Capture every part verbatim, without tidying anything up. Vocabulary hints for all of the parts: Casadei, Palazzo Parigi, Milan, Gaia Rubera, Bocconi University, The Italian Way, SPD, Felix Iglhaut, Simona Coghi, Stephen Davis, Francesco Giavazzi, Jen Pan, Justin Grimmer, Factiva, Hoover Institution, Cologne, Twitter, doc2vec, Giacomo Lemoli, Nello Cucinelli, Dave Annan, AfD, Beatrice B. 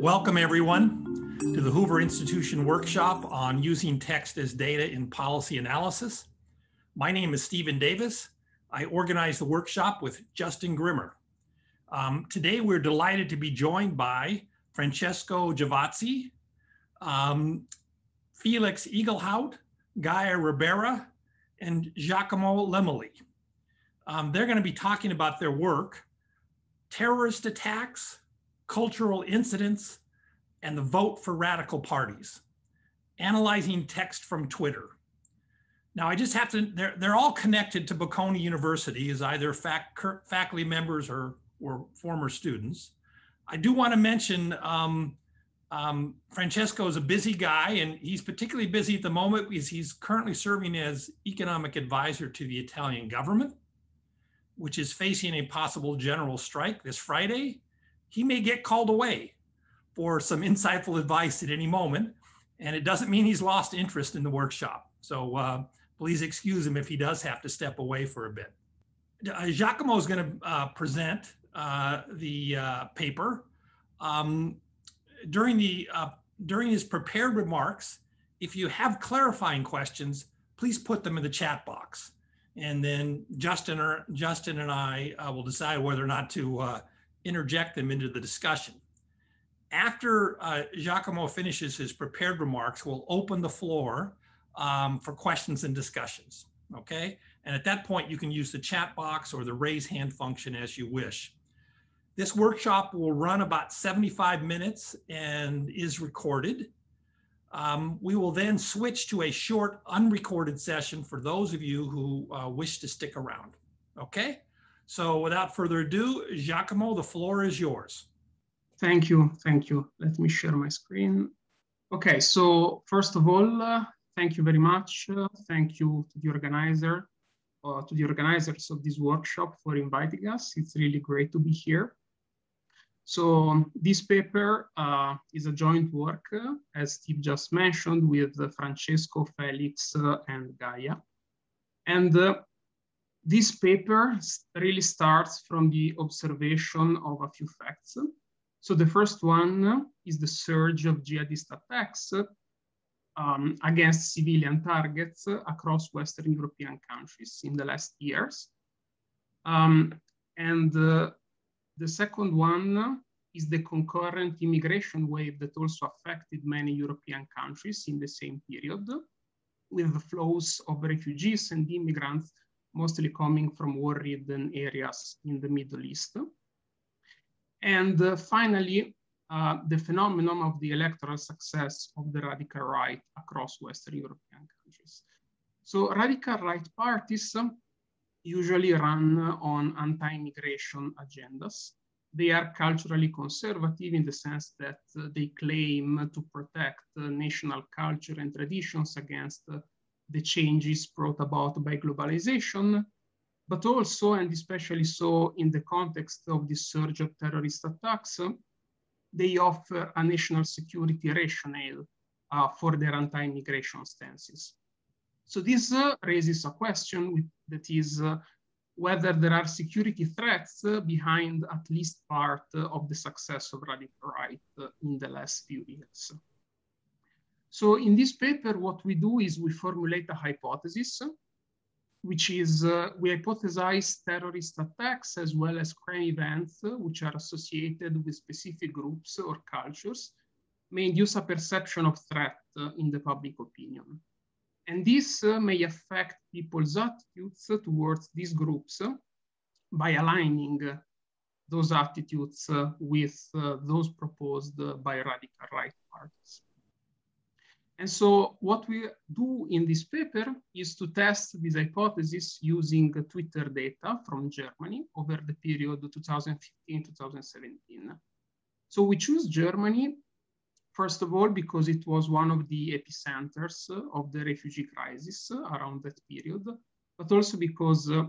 Welcome everyone to the Hoover Institution workshop on using text as data in policy analysis. My name is Stephen Davis. I organize the workshop with Justin Grimmer. Um, today we're delighted to be joined by Francesco Giavazzi, um, Felix Iglhaut, Gaia Rubera, and Giacomo Lemoli. Um, they're going to be talking about their work, terrorist attacks, cultural incidents, and the vote for radical parties, analyzing text from Twitter. Now, I just have to, they're, they're all connected to Bocconi University as either fac, faculty members or, or former students. I do want to mention um, um, Francesco is a busy guy, and he's particularly busy at the moment because he's currently serving as economic advisor to the Italian government, which is facing a possible general strike this Friday. He may get called away for some insightful advice at any moment, and it doesn't mean he's lost interest in the workshop. So uh, please excuse him if he does have to step away for a bit. Uh, Giacomo is gonna uh, present uh, the uh, paper. Um, during, the, uh, during his prepared remarks, if you have clarifying questions, please put them in the chat box. And then Justin, or, Justin and I uh, will decide whether or not to uh, interject them into the discussion. After uh, Giacomo finishes his prepared remarks, we'll open the floor um, for questions and discussions, okay? And at that point, you can use the chat box or the raise hand function as you wish. This workshop will run about seventy-five minutes and is recorded. Um, we will then switch to a short unrecorded session for those of you who uh, wish to stick around, okay? So without further ado, Giacomo, the floor is yours. Thank you, thank you. Let me share my screen. Okay, so first of all, uh, thank you very much. Uh, thank you to the organizer, uh, to the organizers of this workshop for inviting us. It's really great to be here. So this paper uh, is a joint work, uh, as Steve just mentioned, with uh, Francesco, Felix, uh, and Gaia. And uh, this paper really starts from the observation of a few facts. So the first one is the surge of jihadist attacks um, against civilian targets across Western European countries in the last years. Um, and uh, The second one is the concurrent immigration wave that also affected many European countries in the same period, with the flows of refugees and immigrants mostly coming from war-ridden areas in the Middle East. And uh, finally, uh, the phenomenon of the electoral success of the radical right across Western European countries. So radical right parties usually run on anti-immigration agendas. They are culturally conservative in the sense that uh, they claim to protect uh, national culture and traditions against uh, the changes brought about by globalization, but also, and especially so in the context of this surge of terrorist attacks, uh, they offer a national security rationale uh, for their anti-immigration stances. So this uh, raises a question with, that is uh, whether there are security threats uh, behind at least part uh, of the success of radical right uh, in the last few years. So in this paper, what we do is we formulate a hypothesis, which is uh, we hypothesize terrorist attacks as well as crime events uh, which are associated with specific groups or cultures may induce a perception of threat uh, in the public opinion. And this uh, may affect people's attitudes towards these groups uh, by aligning uh, those attitudes uh, with uh, those proposed uh, by radical right parties. And so what we do in this paper is to test this hypothesis using uh, Twitter data from Germany over the period two thousand fifteen to two thousand seventeen. So we choose Germany first of all, because it was one of the epicenters of the refugee crisis around that period, but also because uh,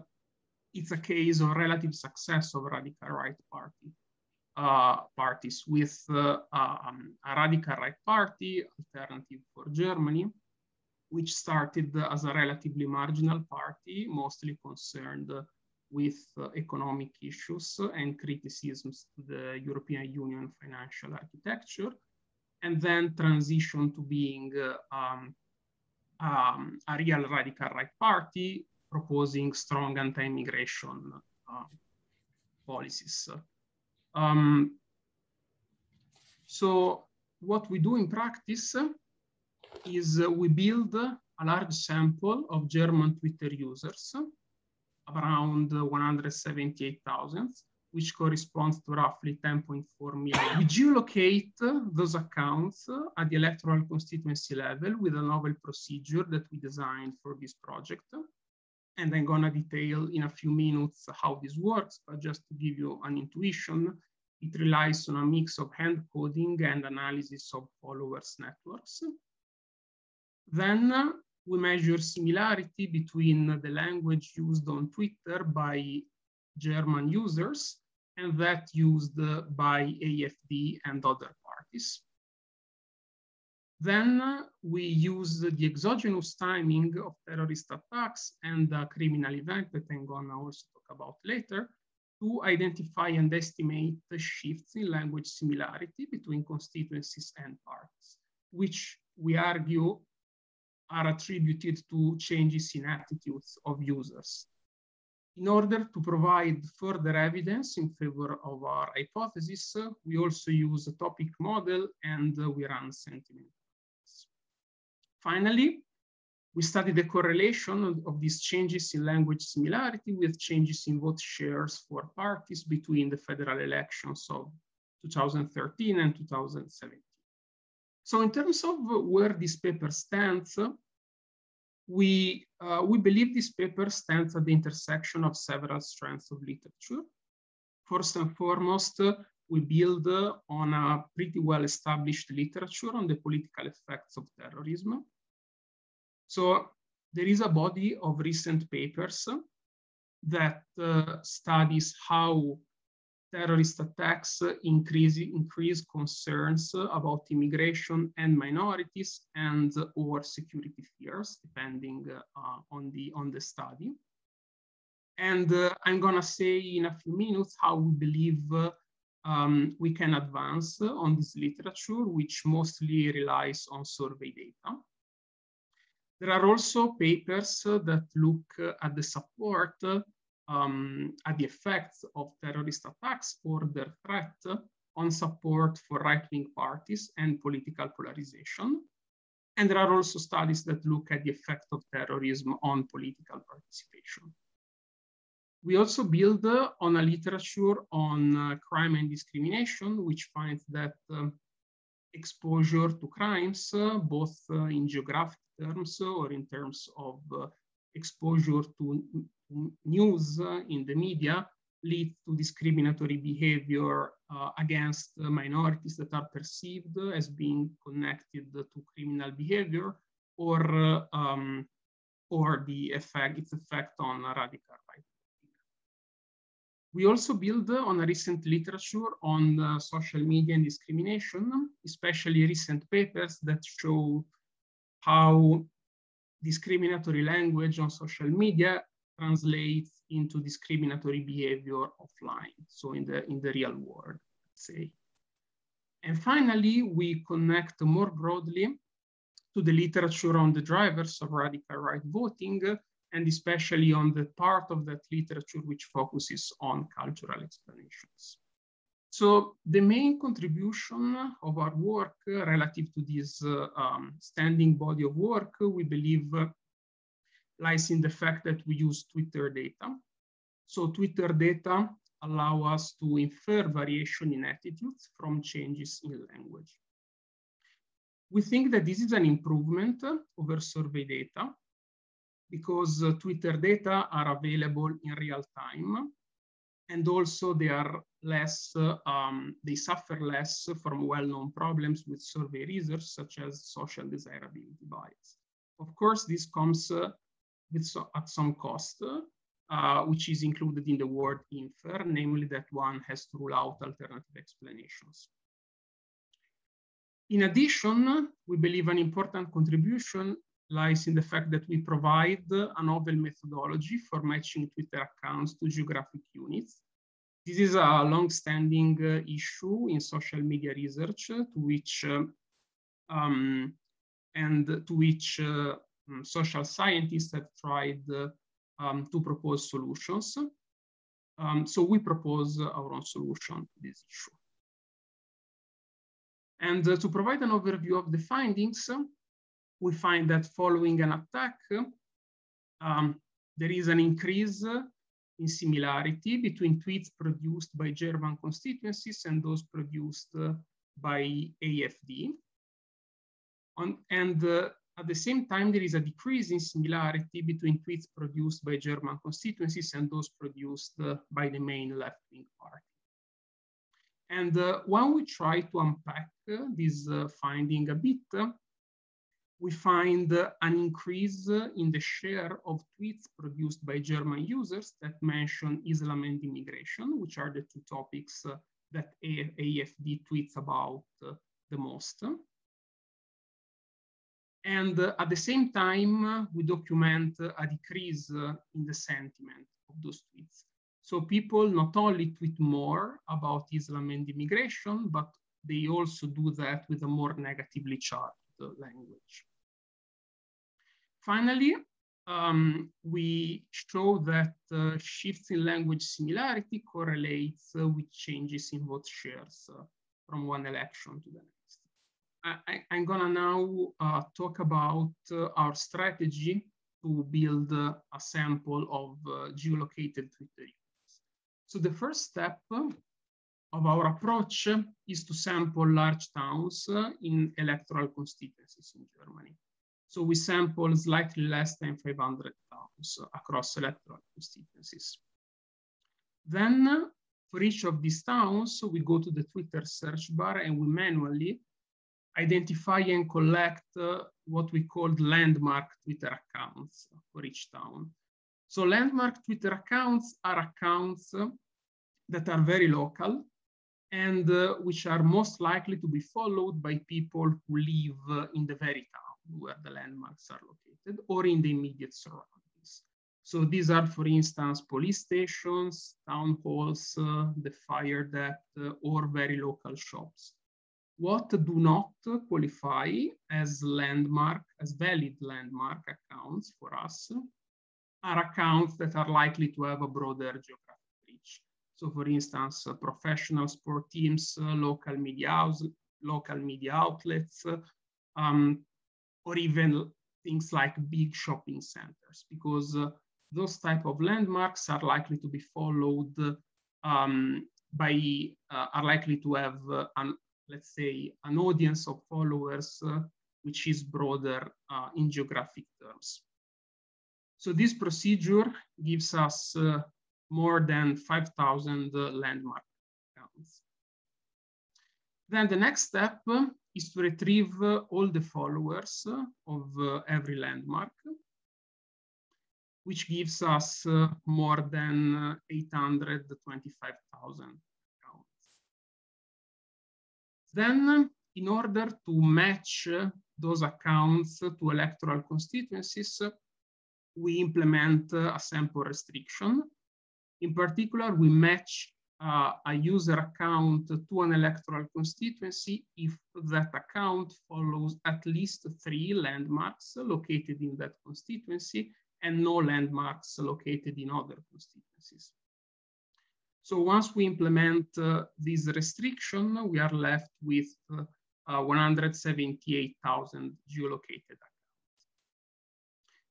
it's a case of relative success of radical right party uh, parties with uh, um, a radical right party alternative for Germany, which started as a relatively marginal party, mostly concerned with uh, economic issues and criticisms to the European Union financial architecture, and then transition to being uh, um, um, a real radical right party proposing strong anti-immigration uh, policies. Um, so what we do in practice is uh, we build a large sample of German Twitter users, around one hundred seventy-eight thousand, which corresponds to roughly ten point four million. We geolocate those accounts at the electoral constituency level with a novel procedure that we designed for this project. And I'm gonna detail in a few minutes how this works, but just to give you an intuition, it relies on a mix of hand coding and analysis of followers' networks. Then uh, we measure similarity between the language used on Twitter by German users and that used uh, by A F D and other parties. Then uh, we use the exogenous timing of terrorist attacks and a criminal event that I'm gonna also talk about later to identify and estimate the shifts in language similarity between constituencies and parties, which we argue are attributed to changes in attitudes of users. In order to provide further evidence in favor of our hypothesis, uh, we also use a topic model and uh, we run sentiment. Finally, we study the correlation of, of these changes in language similarity with changes in vote shares for parties between the federal elections of two thousand thirteen and two thousand seventeen. So in terms of where this paper stands, we, uh, we believe this paper stands at the intersection of several strands of literature. First and foremost, uh, we build uh, on a pretty well-established literature on the political effects of terrorism. So there is a body of recent papers that uh, studies how terrorist attacks increase, increase concerns about immigration and minorities and or security fears, depending uh, on, the, on the study. And uh, I'm gonna say in a few minutes how we believe uh, um, we can advance on this literature, which mostly relies on survey data. There are also papers that look at the support Um, at the effects of terrorist attacks or their threat on support for right-wing parties and political polarization. And there are also studies that look at the effect of terrorism on political participation. We also build uh, on a literature on uh, crime and discrimination, which finds that uh, exposure to crimes, uh, both uh, in geographic terms or in terms of uh, exposure to news in the media leads to discriminatory behavior uh, against minorities that are perceived as being connected to criminal behavior or, um, or the effect, its effect on radical right. We also build on a recent literature on uh, social media and discrimination, especially recent papers that show how discriminatory language on social media translates into discriminatory behavior offline, so in the, in the real world, let's say. And finally, we connect more broadly to the literature on the drivers of radical right voting, and especially on the part of that literature which focuses on cultural explanations. So the main contribution of our work uh, relative to this uh, um, standing body of work, uh, we believe uh, lies in the fact that we use Twitter data. So Twitter data allow us to infer variation in attitudes from changes in language. We think that this is an improvement uh, over survey data because uh, Twitter data are available in real time. And also they are less, uh, um, they suffer less from well-known problems with survey research, such as social desirability bias. Of course, this comes uh, with so at some cost, uh, which is included in the word infer, namely that one has to rule out alternative explanations. In addition, we believe an important contribution lies in the fact that we provide a novel methodology for matching Twitter accounts to geographic units. This is a long-standing uh, issue in social media research, uh, to which uh, um, and to which uh, social scientists have tried uh, um, to propose solutions. Um, so we propose our own solution to this issue. And uh, to provide an overview of the findings, uh, we find that following an attack, um, there is an increase uh, in similarity between tweets produced by German constituencies and those produced uh, by A F D. On, and uh, at the same time, there is a decrease in similarity between tweets produced by German constituencies and those produced uh, by the main left-wing party. And uh, when we try to unpack uh, this uh, finding a bit, uh, we find uh, an increase uh, in the share of tweets produced by German users that mention Islam and immigration, which are the two topics uh, that A F D tweets about uh, the most. And uh, at the same time, uh, we document uh, a decrease uh, in the sentiment of those tweets. So people not only tweet more about Islam and immigration, but they also do that with a more negatively charged uh, language. Finally, um, we show that uh, shifts in language similarity correlates uh, with changes in vote shares uh, from one election to the next. I, I'm gonna now uh, talk about uh, our strategy to build uh, a sample of uh, geolocated Twitter users. So the first step of our approach is to sample large towns uh, in electoral constituencies in Germany. So we sample slightly less than five hundred towns across electoral constituencies. Then for each of these towns, we go to the Twitter search bar and we manually identify and collect uh, what we called landmark Twitter accounts for each town. So landmark Twitter accounts are accounts uh, that are very local and uh, which are most likely to be followed by people who live uh, in the very town where the landmarks are located or in the immediate surroundings. So these are, for instance, police stations, town halls, uh, the fire that, uh, or very local shops. What do not qualify as landmark, as valid landmark accounts for us are accounts that are likely to have a broader geographic reach. So for instance, uh, professional sport teams, uh, local media house, local media outlets, uh, um, or even things like big shopping centers, because uh, those type of landmarks are likely to be followed um, by, uh, are likely to have uh, an let's say, an audience of followers, uh, which is broader uh, in geographic terms. So this procedure gives us uh, more than five thousand uh, landmark accounts. Then the next step uh, is to retrieve uh, all the followers uh, of uh, every landmark, which gives us uh, more than uh, eight hundred twenty-five thousand. Then, in order to match those accounts to electoral constituencies, we implement a sample restriction. In particular, we match uh, a user account to an electoral constituency if that account follows at least three landmarks located in that constituency and no landmarks located in other constituencies. So once we implement uh, this restriction, we are left with uh, uh, one hundred seventy-eight thousand geolocated accounts.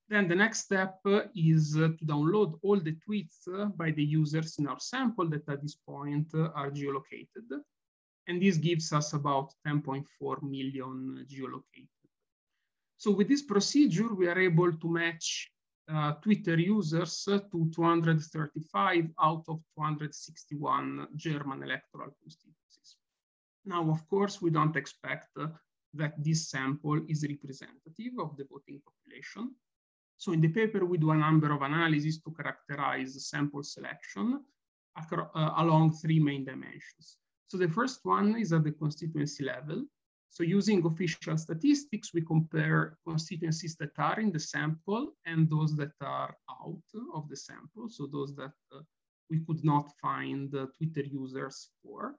Then the next step uh, is uh, to download all the tweets uh, by the users in our sample that at this point uh, are geolocated. And this gives us about ten point four million geolocated. So with this procedure, we are able to match Uh, Twitter users uh, to two hundred thirty-five out of two hundred sixty-one German electoral constituencies. Now, of course, we don't expect uh, that this sample is representative of the voting population. So in the paper, we do a number of analyses to characterize sample selection uh, along three main dimensions. So the first one is at the constituency level. So using official statistics, we compare constituencies that are in the sample and those that are out of the sample. So those that uh, we could not find uh, Twitter users for.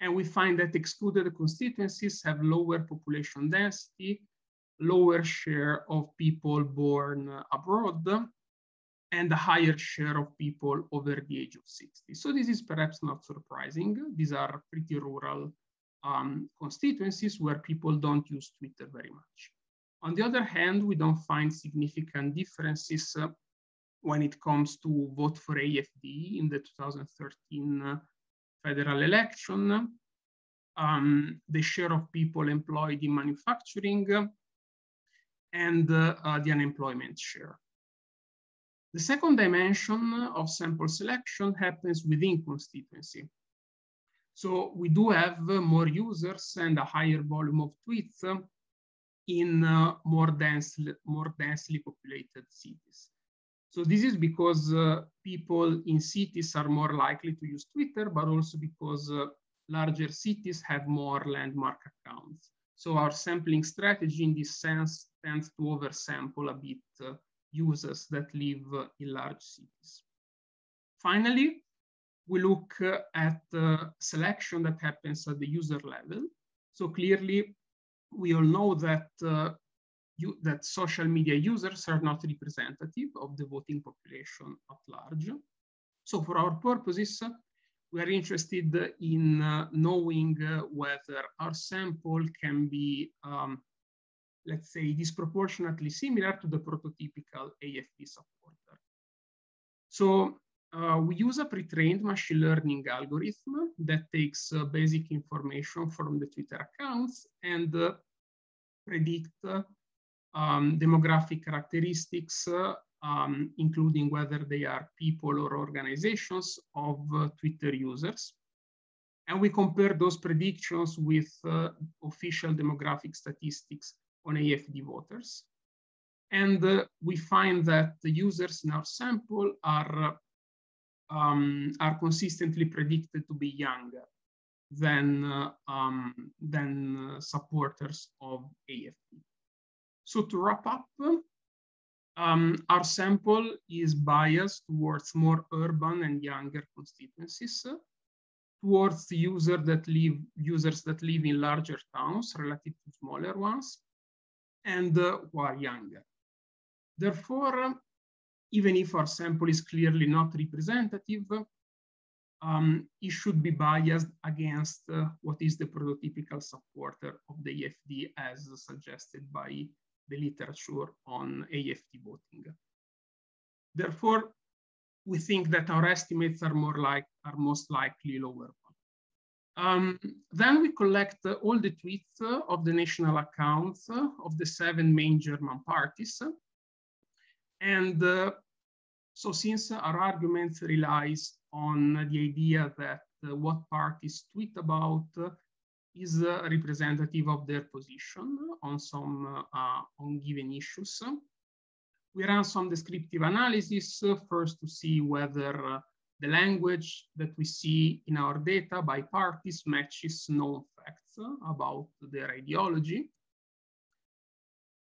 And we find that excluded constituencies have lower population density, lower share of people born abroad, and a higher share of people over the age of sixty. So this is perhaps not surprising. These are pretty rural Um, constituencies where people don't use Twitter very much. On the other hand, we don't find significant differences uh, when it comes to vote for A F D in the two thousand thirteen uh, federal election, um, the share of people employed in manufacturing, uh, and uh, uh, the unemployment share. The second dimension of sample selection happens within constituency. So we do have more users and a higher volume of tweets in uh, more, densely, more densely populated cities. So this is because uh, people in cities are more likely to use Twitter, but also because uh, larger cities have more landmark accounts. So our sampling strategy in this sense tends to oversample a bit uh, users that live uh, in large cities. Finally, we look at the selection that happens at the user level. So clearly, we all know that, uh, you, that social media users are not representative of the voting population at large. So for our purposes, we are interested in uh, knowing uh, whether our sample can be, um, let's say, disproportionately similar to the prototypical A F D supporter. So Uh, we use a pre-trained machine learning algorithm that takes uh, basic information from the Twitter accounts and uh, predict uh, um, demographic characteristics, uh, um, including whether they are people or organizations of uh, Twitter users. And we compare those predictions with uh, official demographic statistics on A F D voters. And uh, we find that the users in our sample are uh, Um, are consistently predicted to be younger than, uh, um, than uh, supporters of A F D. So to wrap up, um, our sample is biased towards more urban and younger constituencies, uh, towards the user that live, users that live in larger towns relative to smaller ones, and uh, who are younger. Therefore, even if our sample is clearly not representative, um, it should be biased against uh, what is the prototypical supporter of the A F D as suggested by the literature on A F D voting. Therefore, we think that our estimates are, more like, are most likely lower. Um, then we collect uh, all the tweets uh, of the national accounts uh, of the seven main German parties. Uh, And uh, so since our argument relies on the idea that uh, what parties tweet about uh, is uh, representative of their position on some uh, uh, on given issues, we ran some descriptive analysis uh, first to see whether uh, the language that we see in our data by parties matches known facts uh, about their ideology.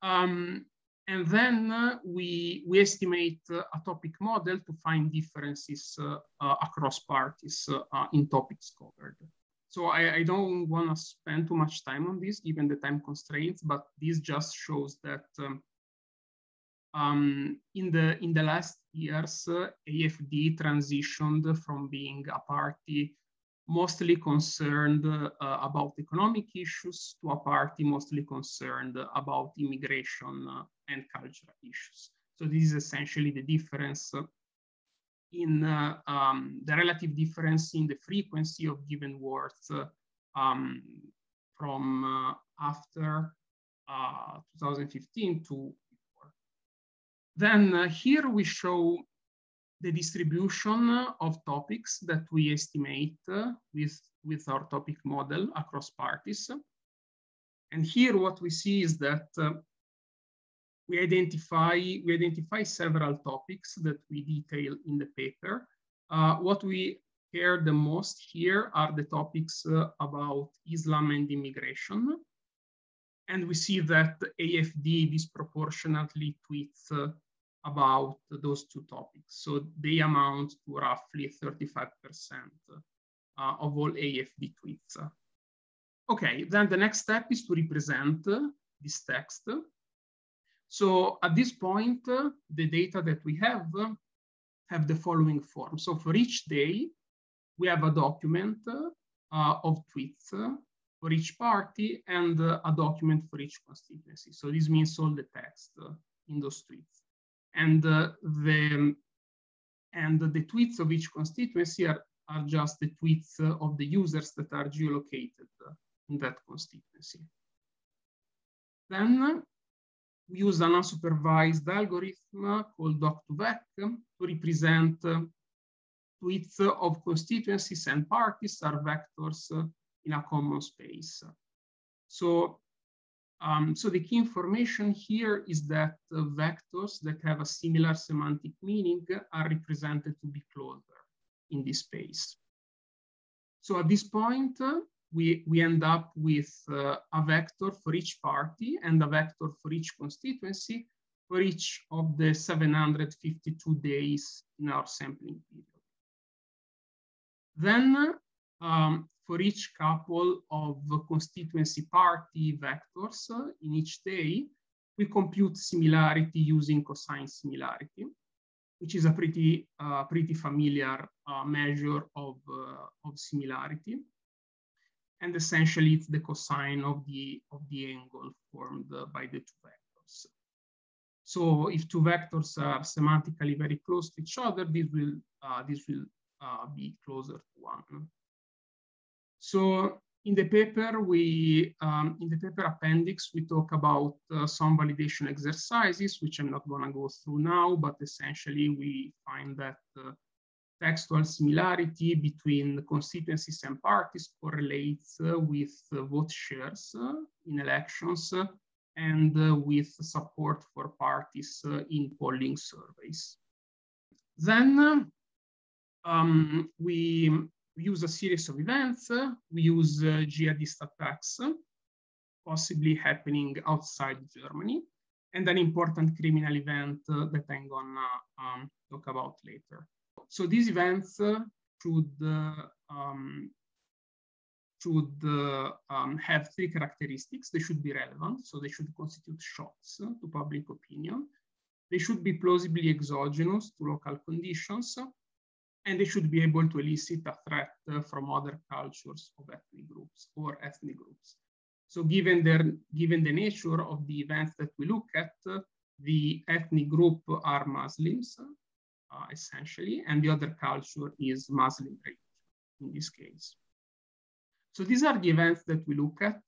Um, And then uh, we, we estimate uh, a topic model to find differences uh, uh, across parties uh, uh, in topics covered. So I, I don't want to spend too much time on this given the time constraints, but this just shows that um, um, in, the, in the last years, uh, A F D transitioned from being a party mostly concerned uh, about economic issues to a party mostly concerned about immigration uh, and cultural issues. So this is essentially the difference in uh, um, the relative difference in the frequency of given words uh, um, from uh, after uh, two thousand fifteen to before. Then uh, here we show the distribution of topics that we estimate uh, with, with our topic model across parties. And here what we see is that uh, we, identify, we identify several topics that we detail in the paper. Uh, what we care the most here are the topics uh, about Islam and immigration. And we see that A F D disproportionately tweets uh, about those two topics. So they amount to roughly thirty-five percent uh, of all A F D tweets. Okay, then the next step is to represent uh, this text. So at this point, uh, the data that we have uh, have the following form. So for each day, we have a document uh, of tweets uh, for each party and uh, a document for each constituency. So this means all the text uh, in those tweets. And, uh, the, and the tweets of each constituency are, are just the tweets uh, of the users that are geolocated uh, in that constituency. Then uh, we use an unsupervised algorithm uh, called doc two vec to represent uh, tweets uh, of constituencies and parties are vectors uh, in a common space. So Um, so the key information here is that uh, vectors that have a similar semantic meaning are represented to be closer in this space. So at this point, uh, we, we end up with uh, a vector for each party and a vector for each constituency for each of the seven hundred fifty-two days in our sampling period. Then, um, for each couple of constituency party vectors uh, in each day, we compute similarity using cosine similarity, which is a pretty, uh, pretty familiar uh, measure of, uh, of similarity. And essentially it's the cosine of the, of the angle formed uh, by the two vectors. So if two vectors are semantically very close to each other, this will, uh, this will uh, be closer to one. So in the paper, we um, in the paper appendix, we talk about uh, some validation exercises, which I'm not going to go through now. But essentially, we find that uh, textual similarity between constituencies and parties correlates uh, with uh, vote shares uh, in elections uh, and uh, with support for parties uh, in polling surveys. Then uh, um, we. We use a series of events. We use uh, jihadist attacks, possibly happening outside Germany, and an important criminal event uh, that I'm gonna um, talk about later. So these events uh, should, uh, um, should uh, um, have three characteristics. They should be relevant, so they should constitute shocks uh, to public opinion. They should be plausibly exogenous to local conditions, and they should be able to elicit a threat uh, from other cultures of ethnic groups or ethnic groups. So given, their, given the nature of the events that we look at, uh, the ethnic group are Muslims, uh, essentially, and the other culture is Muslim religion in this case. So these are the events that we look at.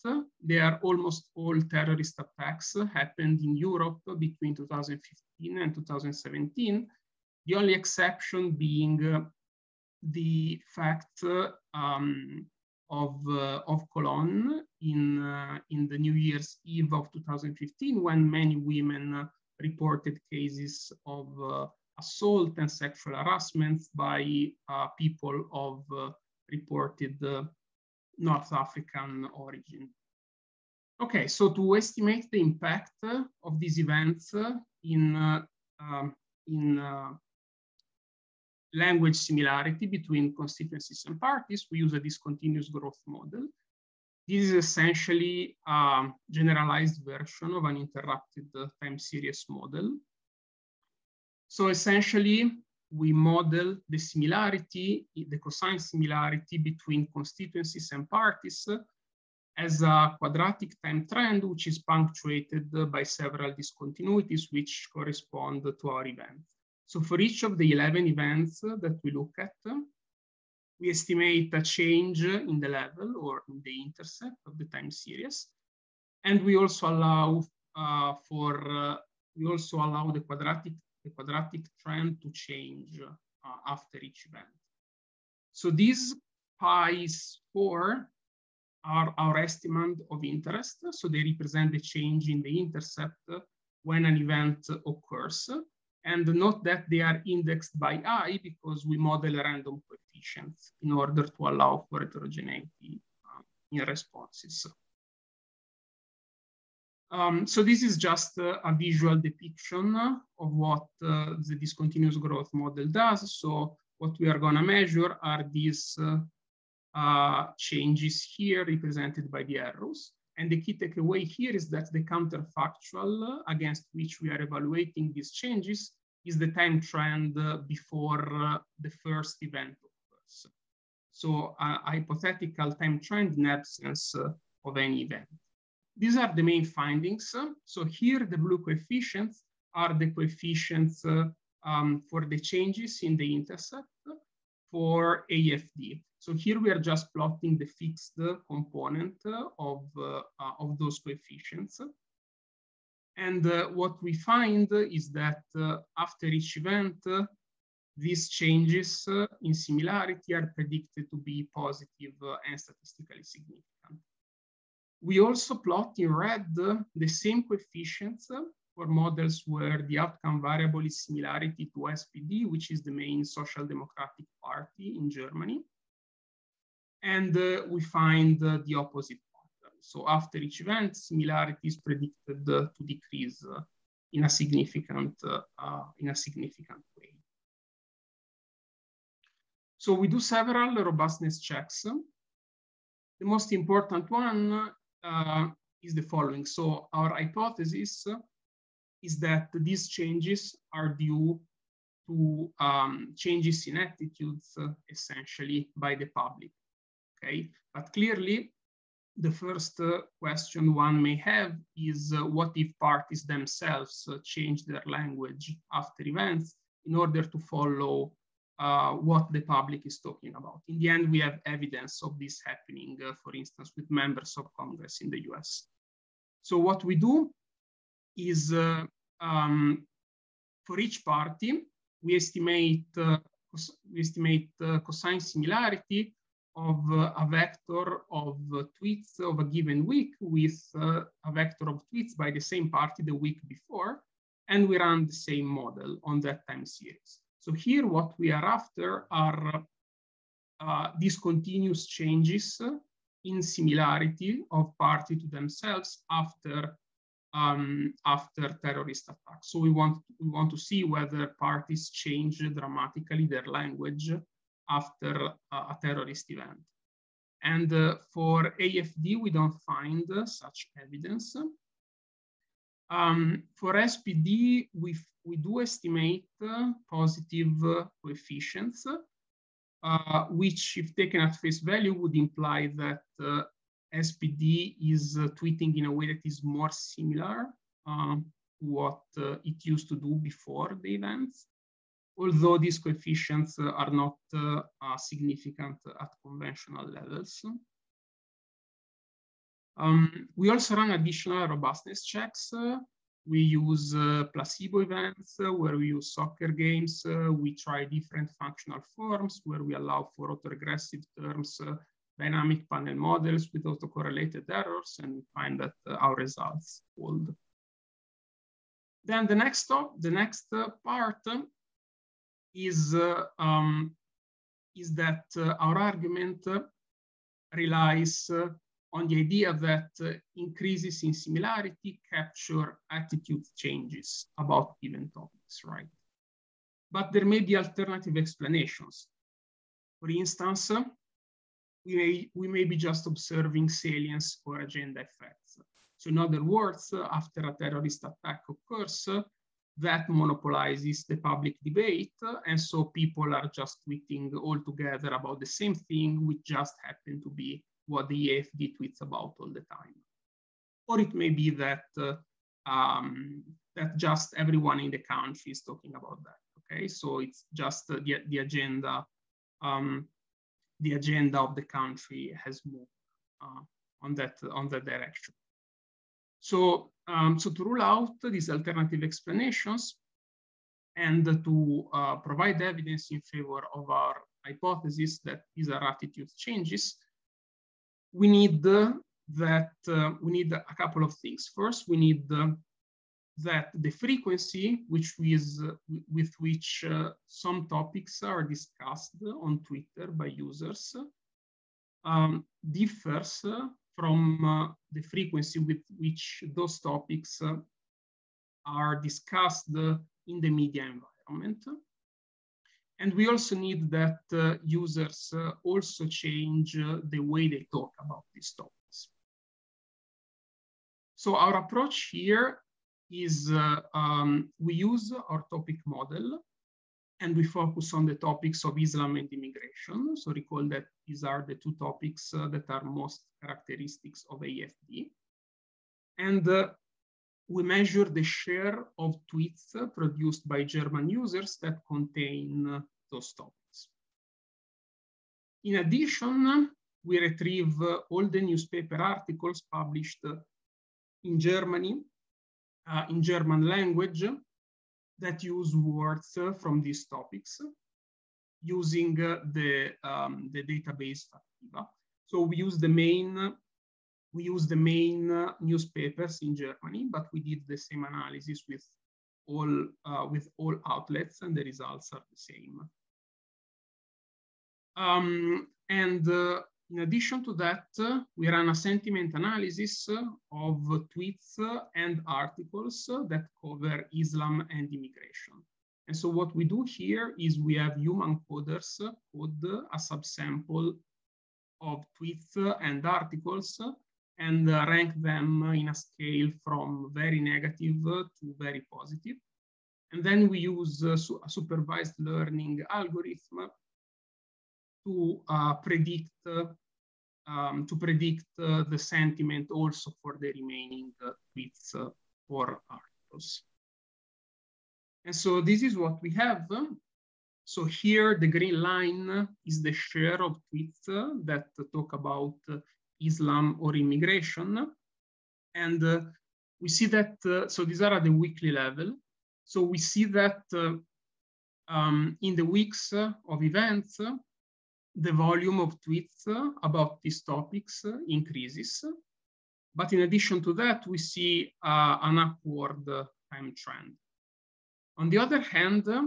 They are almost all terrorist attacks happened in Europe between two thousand fifteen and two thousand seventeen, the only exception being uh, the fact uh, um, of, uh, of Cologne in, uh, in the New Year's Eve of two thousand fifteen, when many women uh, reported cases of uh, assault and sexual harassment by uh, people of uh, reported uh, North African origin. Okay, so to estimate the impact uh, of these events uh, in, uh, um, in uh, language similarity between constituencies and parties, we use a discontinuous growth model. This is essentially a generalized version of an interrupted time series model. So essentially, we model the similarity, the cosine similarity between constituencies and parties as a quadratic time trend, which is punctuated by several discontinuities, which correspond to our events. So for each of the eleven events that we look at, we estimate a change in the level or in the intercept of the time series, and we also allow uh, for uh, we also allow the quadratic the quadratic trend to change uh, after each event. So these pi's four are our estimate of interest, so they represent the change in the intercept when an event occurs. and not that they are indexed by I, because we model random coefficients in order to allow for heterogeneity uh, in responses. Um, so this is just uh, a visual depiction of what uh, the discontinuous growth model does. So what we are going to measure are these uh, uh, changes here represented by the arrows. And the key takeaway here is that the counterfactual against which we are evaluating these changes is the time trend before the first event occurs. So a hypothetical time trend in absence of any event. These are the main findings. So here the blue coefficients are the coefficients um, for the changes in the intercept for A F D. So here we are just plotting the fixed component of, uh, of those coefficients. And uh, what we find is that uh, after each event, uh, these changes uh, in similarity are predicted to be positive uh, and statistically significant. We also plot in red uh, the same coefficients uh, for models where the outcome variable is similarity to S P D, which is the main social democratic party in Germany. And uh, we find uh, the opposite pattern. So after each event, similarity is predicted uh, to decrease uh, in a significant uh, uh, in a significant way. So we do several robustness checks. The most important one uh, is the following. So our hypothesis is that these changes are due to um, changes in attitudes, uh, essentially by the public. Okay, but clearly, the first uh, question one may have is uh, what if parties themselves uh, change their language after events in order to follow uh, what the public is talking about? In the end, we have evidence of this happening, uh, for instance, with members of Congress in the U S. So what we do is uh, um, for each party, we estimate, uh, we estimate uh, cosine similarity of uh, a vector of uh, tweets of a given week with uh, a vector of tweets by the same party the week before, and we run the same model on that time series. So here what we are after are uh, discontinuous changes in similarity of party to themselves after, um, after terrorist attacks. So we want, we want to see whether parties change dramatically their language after uh, a terrorist event. And uh, for A F D, we don't find uh, such evidence. Um, for S P D, we, we do estimate uh, positive uh, coefficients, uh, which if taken at face value would imply that uh, S P D is uh, tweeting in a way that is more similar um, to what uh, it used to do before the events, although these coefficients uh, are not uh, uh, significant at conventional levels. Um, we also run additional robustness checks. Uh, we use uh, placebo events uh, where we use soccer games. Uh, we try different functional forms where we allow for autoregressive terms, uh, dynamic panel models with autocorrelated errors, and we find that uh, our results hold. Then the next, stop, the next uh, part uh, Is, uh, um, is that uh, our argument uh, relies uh, on the idea that uh, increases in similarity capture attitude changes about given topics, right? But there may be alternative explanations. For instance, uh, we, may, we may be just observing salience or agenda effects. So in other words, uh, after a terrorist attack occurs, uh, that monopolizes the public debate. Uh, and so people are just tweeting all together about the same thing, which just happened to be what the A F D tweets about all the time. Or it may be that, uh, um, that just everyone in the country is talking about that, okay? So it's just uh, the, the, agenda, um, the agenda of the country has moved uh, on, that, on that direction. So, um, so to rule out these alternative explanations and to uh, provide evidence in favor of our hypothesis that these are attitude changes, we need uh, that uh, we need a couple of things. First, we need uh, that the frequency which is, uh, with which uh, some topics are discussed on Twitter by users um, differs uh, from uh, the frequency with which those topics uh, are discussed uh, in the media environment. And we also need that uh, users uh, also change uh, the way they talk about these topics. So our approach here is uh, um, we use our topic model and we focus on the topics of Islam and immigration. So recall that these are the two topics uh, that are most characteristics of A F D. And uh, we measure the share of tweets uh, produced by German users that contain uh, those topics. In addition, we retrieve uh, all the newspaper articles published uh, in Germany, uh, in German language, that use words uh, from these topics using uh, the, um, the database Factiva. So we use the main uh, We use the main uh, newspapers in Germany, but we did the same analysis with all, uh, with all outlets, and the results are the same. Um, and uh, in addition to that, uh, we ran a sentiment analysis uh, of tweets uh, and articles uh, that cover Islam and immigration. And so what we do here is we have human coders uh, code a subsample of tweets uh, and articles uh, and uh, rank them uh, in a scale from very negative uh, to very positive. And then we use uh, su a supervised learning algorithm to uh, predict, uh, um, to predict uh, the sentiment also for the remaining uh, tweets uh, or articles. And so this is what we have. So here the green line is the share of tweets uh, that talk about uh, Islam or immigration. And uh, we see that, uh, so these are at the weekly level. So we see that uh, um, in the weeks uh, of events, uh, the volume of tweets uh, about these topics uh, increases. But in addition to that, we see uh, an upward uh, time trend. On the other hand, uh,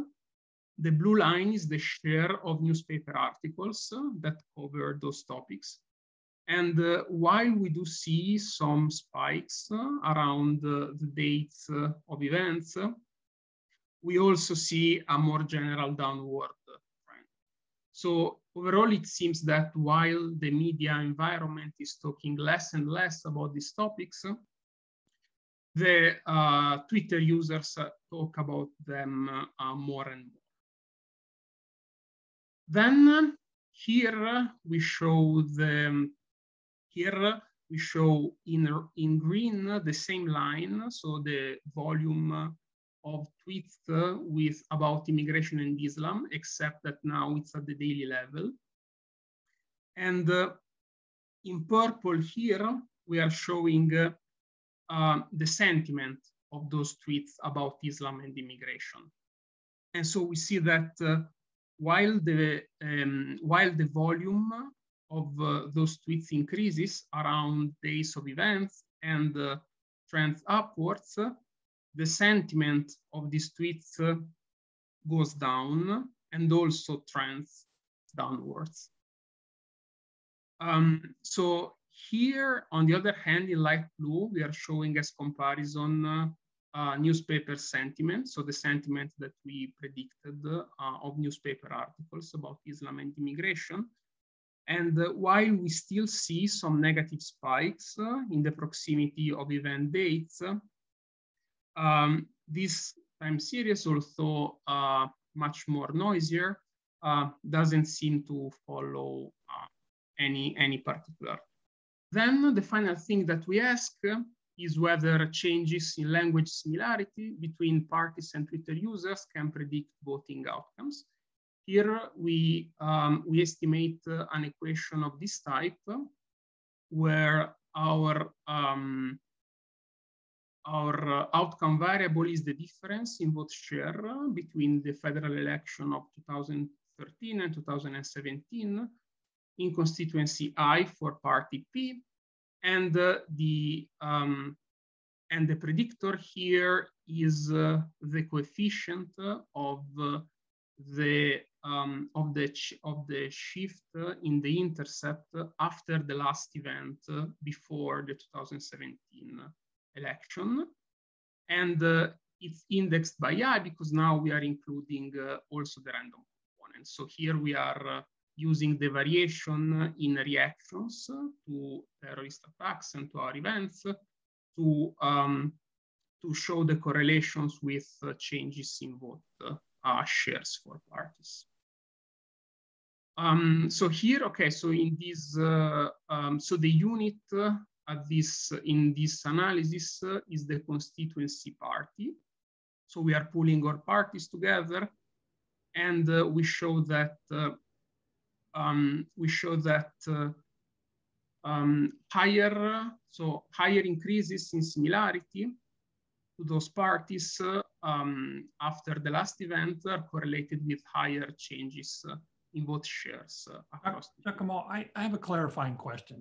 the blue line is the share of newspaper articles uh, that cover those topics. And uh, while we do see some spikes uh, around uh, the dates uh, of events, uh, we also see a more general downward trend. So overall, it seems that while the media environment is talking less and less about these topics, uh, the uh, Twitter users uh, talk about them uh, more and more. Then here we show the here we show in in green the same line, so the volume of tweets with about immigration and Islam, except that now it's at the daily level. And uh, in purple here we are showing uh, uh, the sentiment of those tweets about Islam and immigration. And so we see that. Uh, While the, um, while the volume of uh, those tweets increases around days of events and uh, trends upwards, uh, the sentiment of these tweets uh, goes down and also trends downwards. Um, so here, on the other hand, in light blue, we are showing as comparison uh, Uh, newspaper sentiment, so the sentiment that we predicted uh, of newspaper articles about Islam and immigration. And uh, while we still see some negative spikes uh, in the proximity of event dates, uh, um, this time series, although uh, much more noisier, uh, doesn't seem to follow uh, any, any particular. Then the final thing that we ask uh, is whether changes in language similarity between parties and Twitter users can predict voting outcomes. Here we, um, we estimate uh, an equation of this type uh, where our, um, our uh, outcome variable is the difference in vote share uh, between the federal election of two thousand thirteen and two thousand seventeen in constituency I for party P, and uh, the um, And the predictor here is uh, the coefficient of uh, the um, of the of the shift uh, in the intercept after the last event uh, before the two thousand seventeen election, and uh, it's indexed by I because now we are including uh, also the random component. So here we are. Uh, using the variation in reactions to terrorist attacks and to our events to, um, to show the correlations with uh, changes in vote uh, shares for parties. Um, so here, okay, so in this, uh, um, so the unit uh, at this, in this analysis uh, is the constituency party. So we are pulling our parties together and uh, we show that uh, Um, we show that uh, um, higher, so higher increases in similarity to those parties uh, um, after the last event are correlated with higher changes uh, in vote shares. Uh, across uh, Giacomo, I, I have a clarifying question.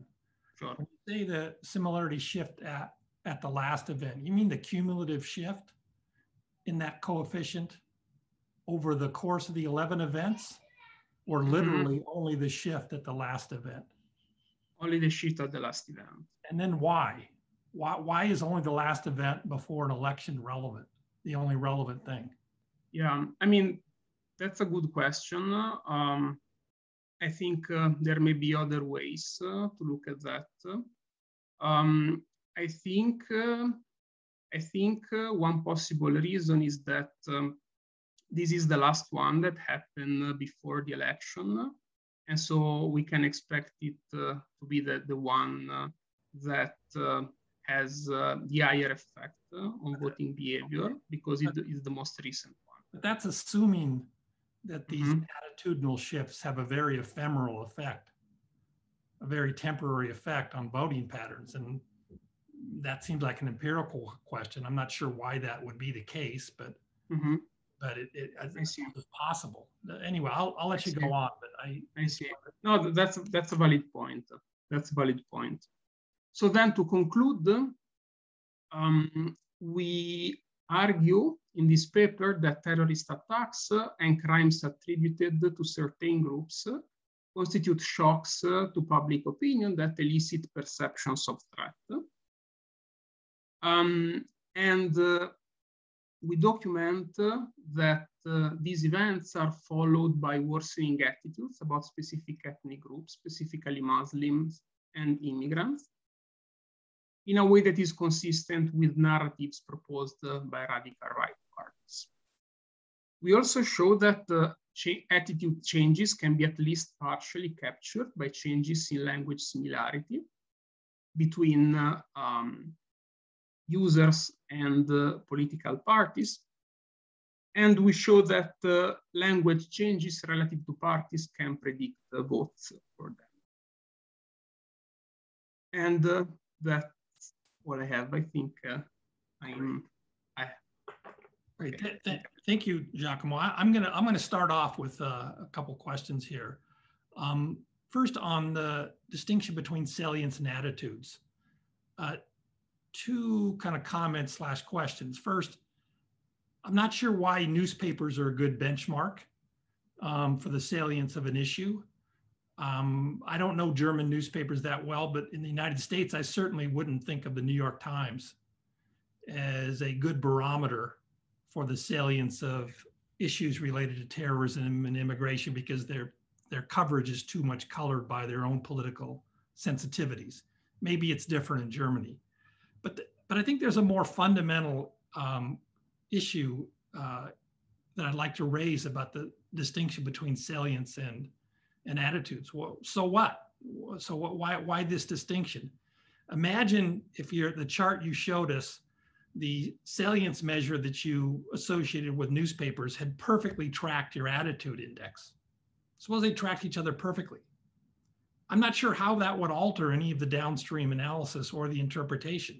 Sure. When you say the similarity shift at, at the last event, you mean the cumulative shift in that coefficient over the course of the eleven events? Or literally mm-hmm. only the shift at the last event? Only the shift at the last event. And then why? Why, why is only the last event before an election relevant, the only relevant thing? Yeah, I mean, that's a good question. Um, I think uh, there may be other ways uh, to look at that. Um, I think, uh, I think uh, one possible reason is that um, this is the last one that happened before the election. And so we can expect it uh, to be the, the one uh, that uh, has uh, the higher effect uh, on voting behavior because it is the most recent one. But that's assuming that these mm-hmm. attitudinal shifts have a very ephemeral effect, a very temporary effect on voting patterns. And that seems like an empirical question. I'm not sure why that would be the case, but mm-hmm. but it, it, it, it's possible. Anyway, I'll, I'll let I you see. go on, but I... I see. No, that's, that's a valid point. That's a valid point. So then to conclude, um, we argue in this paper that terrorist attacks and crimes attributed to certain groups constitute shocks to public opinion that elicit perceptions of threat. Um, and uh, we document uh, that uh, these events are followed by worsening attitudes about specific ethnic groups, specifically Muslims and immigrants, in a way that is consistent with narratives proposed uh, by radical right parties. We also show that uh, cha- attitude changes can be at least partially captured by changes in language similarity between uh, um, users and uh, political parties. And we show that uh, language changes relative to parties can predict uh, votes for them. And uh, that's what I have, I think. Uh, I'm, I, Great, th th thank you, Giacomo. I, I'm gonna, I'm gonna start off with uh, a couple questions here. Um, first on the distinction between salience and attitudes. Uh, Two kind of comments slash questions. First, I'm not sure why newspapers are a good benchmark um, for the salience of an issue. Um, I don't know German newspapers that well, but in the United States, I certainly wouldn't think of the New York Times as a good barometer for the salience of issues related to terrorism and immigration because their, their coverage is too much colored by their own political sensitivities. Maybe it's different in Germany. But, the, but I think there's a more fundamental um, issue uh, that I'd like to raise about the distinction between salience and, and attitudes. Well, so what? So what, why, why this distinction? Imagine if you're the chart you showed us, the salience measure that you associated with newspapers had perfectly tracked your attitude index. Suppose they tracked each other perfectly. I'm not sure how that would alter any of the downstream analysis or the interpretation.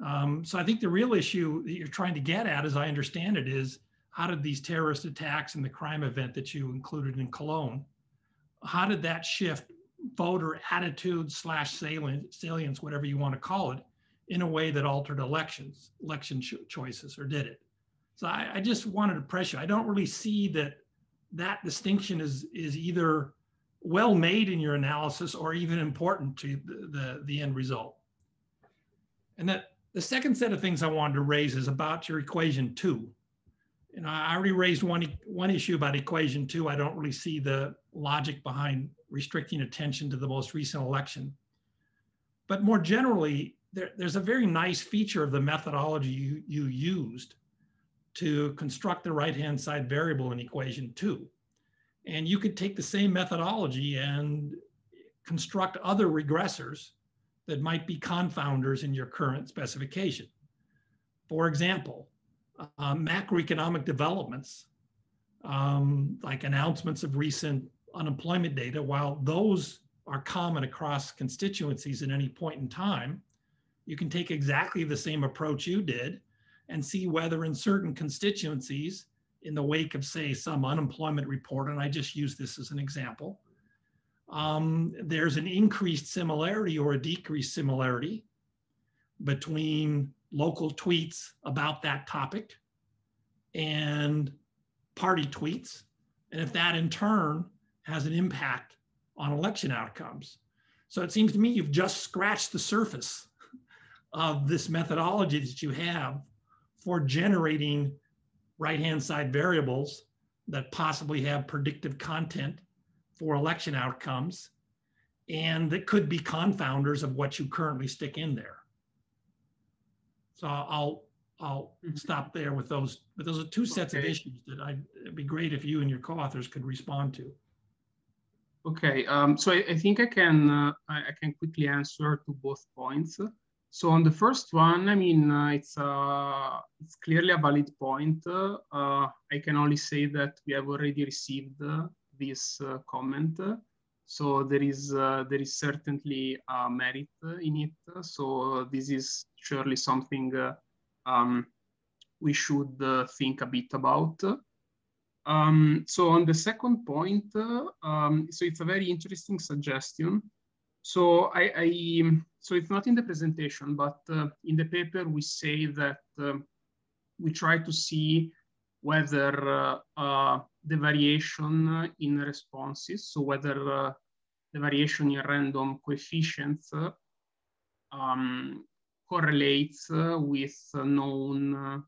Um, so I think the real issue that you're trying to get at, as I understand it, is how did these terrorist attacks and the crime event that you included in Cologne, how did that shift voter attitude slash salience, whatever you want to call it, in a way that altered elections, election cho choices, or did it? So I, I just wanted to press you. I don't really see that that distinction is, is either well made in your analysis or even important to the, the, the end result. And that the second set of things I wanted to raise is about your equation two. And I already raised one, one issue about equation two. I don't really see the logic behind restricting attention to the most recent election. But more generally, there, there's a very nice feature of the methodology you, you used to construct the right-hand side variable in equation two. And you could take the same methodology and construct other regressors that might be confounders in your current specification. For example, uh, macroeconomic developments, um, like announcements of recent unemployment data, while those are common across constituencies at any point in time, you can take exactly the same approach you did and see whether in certain constituencies, in the wake of, say, some unemployment report, and I just use this as an example, um, there's an increased similarity or a decreased similarity between local tweets about that topic and party tweets, and if that in turn has an impact on election outcomes. So it seems to me you've just scratched the surface of this methodology that you have for generating right-hand side variables that possibly have predictive content for election outcomes and that could be confounders of what you currently stick in there. So I'll, I'll stop there with those, but those are two sets okay. of issues that I'd, it'd be great if you and your co-authors could respond to. Okay, um, so I, I think I can, uh, I can quickly answer to both points. So on the first one, I mean, uh, it's, uh, it's clearly a valid point. Uh, I can only say that we have already received uh, this uh, comment. So there is, uh, there is certainly uh, merit in it. So this is surely something uh, um, we should uh, think a bit about. Um, so on the second point, uh, um, so it's a very interesting suggestion. So I, I so it's not in the presentation, but uh, in the paper we say that uh, we try to see whether uh, uh, the variation in responses, so whether uh, the variation in random coefficients uh, um, correlates uh, with known uh,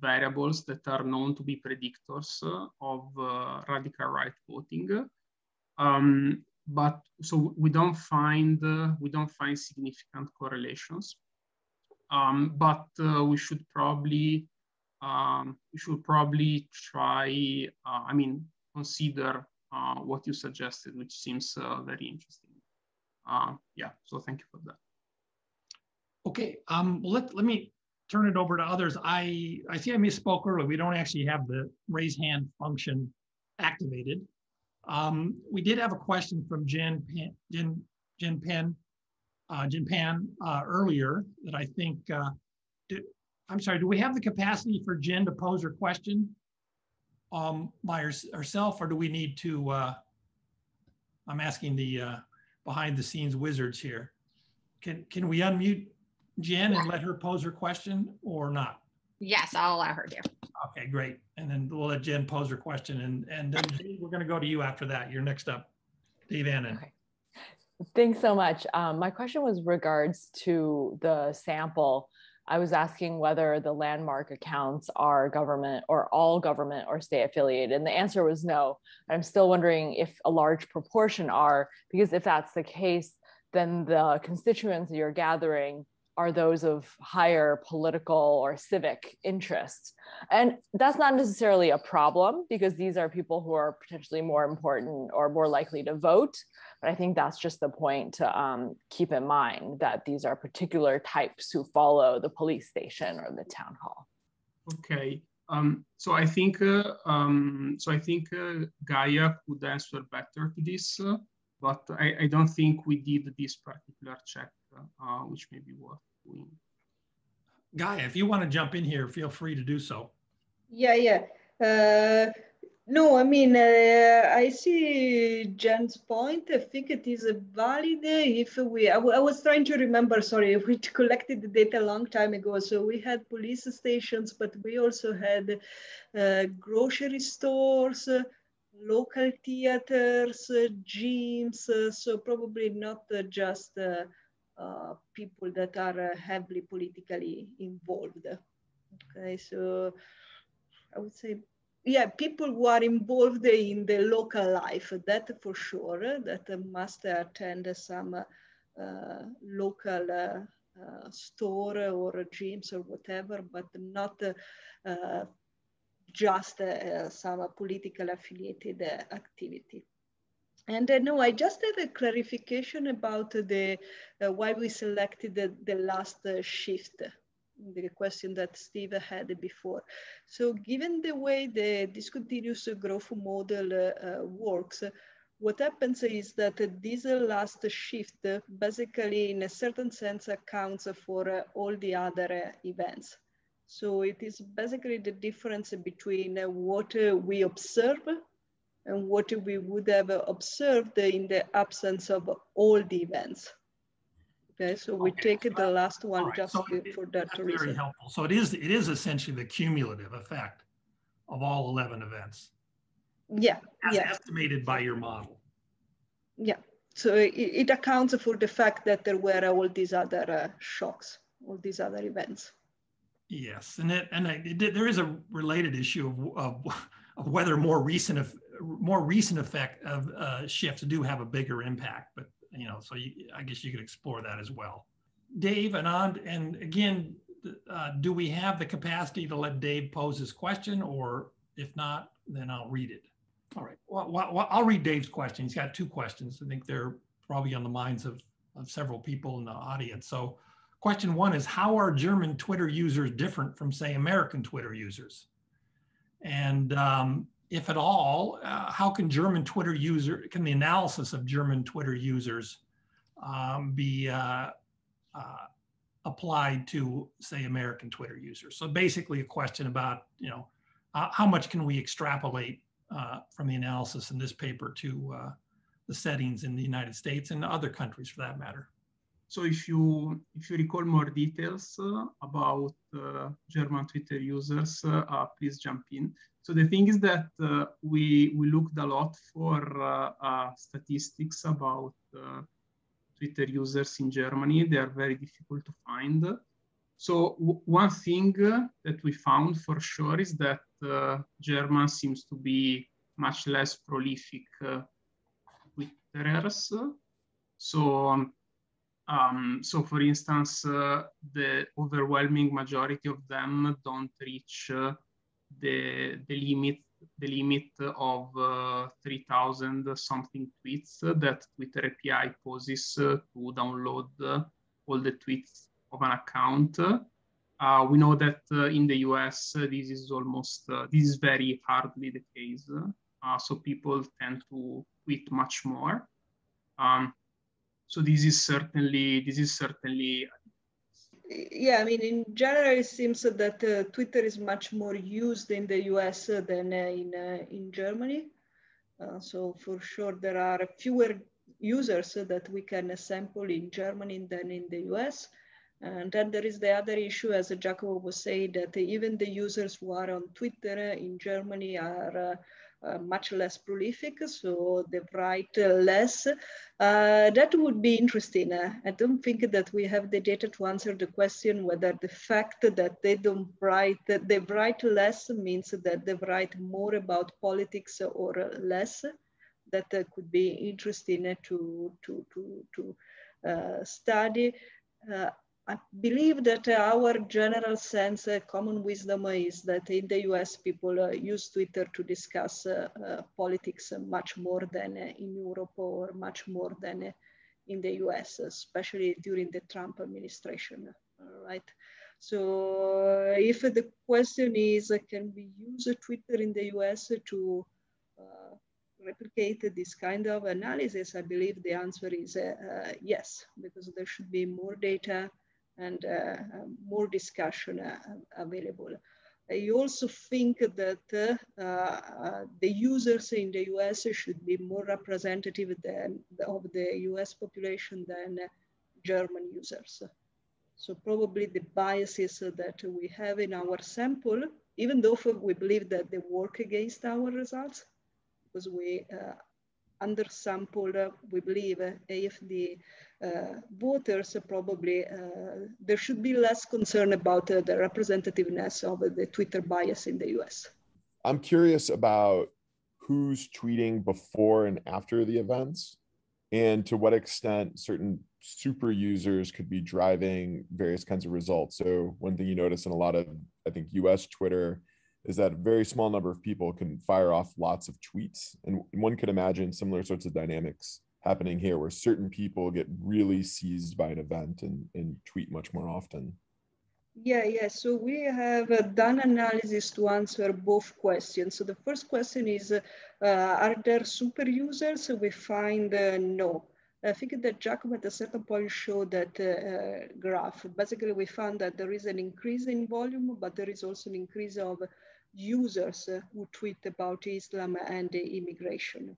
variables that are known to be predictors uh, of uh, radical right voting. Um, But so we don't find uh, we don't find significant correlations, um, but uh, we should probably um, we should probably try. Uh, I mean, consider uh, what you suggested, which seems uh, very interesting. Uh, yeah. So thank you for that. Okay. Um. Let Let me turn it over to others. I I see I misspoke earlier. We don't actually have the raise hand function activated. Um, we did have a question from Jen Pan, Jen, Jen Pan, uh, Jen Pan uh, earlier that I think, uh, do, I'm sorry, do we have the capacity for Jen to pose her question um, by her, herself, or do we need to, uh, I'm asking the uh, behind the scenes wizards here. Can, can we unmute Jen and let her pose her question or not? Yes, I'll allow her to. Okay, great. And then we'll let Jen pose her question. And, and then Dave, we're going to go to you after that. You're next up, Dave Annan. Okay. Thanks so much. Um, my question was regards to the sample. I was asking whether the landmark accounts are government or all government or state affiliated. And the answer was no. I'm still wondering if a large proportion are, because if that's the case, then the constituents you're gathering are those of higher political or civic interest. And that's not necessarily a problem because these are people who are potentially more important or more likely to vote. But I think that's just the point to um, keep in mind, that these are particular types who follow the police station or the town hall. Okay, um, so I think, uh, um, so I think uh, Gaia could answer better to this, uh, but I, I don't think we did this particular check. Uh, which may be worth doing. Gaia, if you want to jump in here, feel free to do so. Yeah, yeah. Uh, No, I mean, uh, I see Jen's point. I think it is valid if we, I, w I was trying to remember, sorry, we collected the data a long time ago. So we had police stations, but we also had uh, grocery stores, uh, local theaters, uh, gyms. Uh, so probably not uh, just uh, uh, people that are uh, heavily politically involved. Okay, so I would say, yeah, people who are involved in the local life, that for sure, that must attend some uh, local uh, uh, store or gyms or whatever, but not uh, just uh, some political affiliated uh, activity. And uh, no, I just had a clarification about the uh, why we selected the, the last uh, shift. The question that Steve had before. So given the way the discontinuous growth model uh, uh, works, what happens is that this last shift basically in a certain sense accounts for uh, all the other uh, events. So it is basically the difference between uh, what uh, we observe and what we would have observed in the absence of all the events. Okay, so we okay. take the last one right. just so it, for that to reason. Very helpful. So it is, it is essentially the cumulative effect of all eleven events. Yeah. As yeah. estimated by your model. Yeah. So it, it accounts for the fact that there were all these other uh, shocks, all these other events. Yes, and it, and it, it, there is a related issue of, of, of whether more recent of more recent effect of uh, shifts do have a bigger impact, but. You know, so you, I guess you could explore that as well. Dave, and on, and again, uh, do we have the capacity to let Dave pose his question? Or if not, then I'll read it. All right, well, well, I'll read Dave's question. He's got two questions. I think they're probably on the minds of, of several people in the audience. So question one is, how are German Twitter users different from, say, American Twitter users? And um, if at all, uh, how can German Twitter user, can the analysis of German Twitter users um, be uh, uh, applied to, say, American Twitter users? So basically a question about, you know, uh, how much can we extrapolate uh, from the analysis in this paper to uh, the settings in the United States and other countries for that matter? So if you, if you recall more details uh, about uh, German Twitter users, uh, uh, please jump in. So the thing is that uh, we, we looked a lot for uh, uh, statistics about uh, Twitter users in Germany. They are very difficult to find. So one thing uh, that we found for sure is that uh, German seems to be much less prolific uh, Twitterers. So um, Um, so, for instance, uh, the overwhelming majority of them don't reach uh, the, the limit the limit of uh, three thousand something tweets that Twitter A P I poses uh, to download uh, all the tweets of an account. Uh, we know that uh, in the U S uh, this is almost uh, this is very hardly the case. Uh, so people tend to tweet much more. Um, So this is certainly, this is certainly. Yeah, I mean, in general, it seems that uh, Twitter is much more used in the U S than uh, in, uh, in Germany. Uh, so for sure, there are fewer users that we can sample in Germany than in the U S. And then there is the other issue, as Giacomo was saying, that even the users who are on Twitter in Germany are uh, Uh, much less prolific, so they write uh, less. Uh, that would be interesting. Uh, I don't think that we have the data to answer the question whether the fact that they don't write, that they write less means that they write more about politics or less. That uh, could be interesting to, to, to, to uh, study. Uh, I believe that our general sense, uh, common wisdom is that in the U S people uh, use Twitter to discuss uh, uh, politics much more than in Europe or much more than in the U S, especially during the Trump administration, all right? So if the question is, uh, can we use Twitter in the U S to uh, replicate this kind of analysis? I believe the answer is uh, uh, yes, because there should be more data and uh, more discussion uh, available. I also think that uh, uh, the users in the U S should be more representative than, of the U S population than uh, German users. So probably the biases that we have in our sample, even though we believe that they work against our results, because we uh, undersampled, uh, we believe, uh, A F D uh, voters, uh, probably uh, there should be less concern about uh, the representativeness of the Twitter bias in the U S. I'm curious about who's tweeting before and after the events, and to what extent certain super users could be driving various kinds of results. So one thing you notice in a lot of, I think, U S Twitter is that a very small number of people can fire off lots of tweets. And one could imagine similar sorts of dynamics happening here where certain people get really seized by an event and, and tweet much more often. Yeah, yeah. So we have done analysis to answer both questions. So the first question is, uh, are there super users? We find uh, no. I think that Giacomo at a certain point showed that uh, graph. Basically, we found that there is an increase in volume, but there is also an increase of users uh, who tweet about Islam and uh, immigration.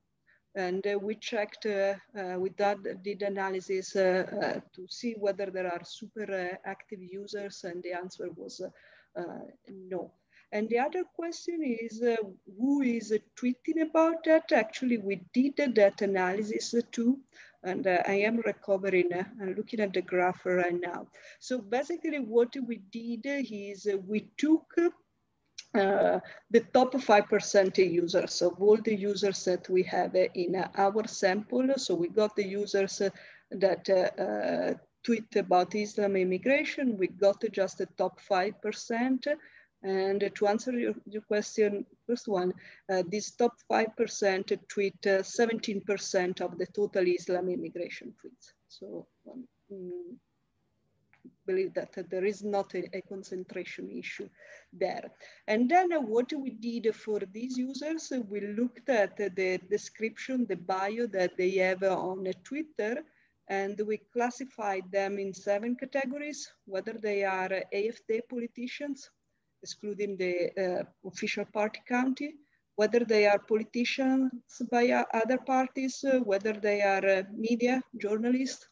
And uh, we checked, uh, uh, we did, did analysis uh, uh, to see whether there are super uh, active users, and the answer was uh, uh, no. And the other question is, uh, who is uh, tweeting about that? Actually, we did uh, that analysis uh, too. And uh, I am recovering uh, and looking at the graph right now. So basically what we did is uh, we took uh, the top five percent users of all the users that we have in our sample. So we got the users that uh, uh, tweet about Islam immigration. We got just the top five percent. And to answer your, your question, first one, uh, this top five percent tweet seventeen percent uh, of the total Islam immigration tweets. So um, I believe that uh, there is not a, a concentration issue there. And then uh, what we did for these users, uh, we looked at uh, the description, the bio that they have uh, on uh, Twitter, and we classified them in seven categories, whether they are uh, A F D politicians, excluding the uh, official party county, whether they are politicians by uh, other parties, uh, whether they are uh, media, journalists,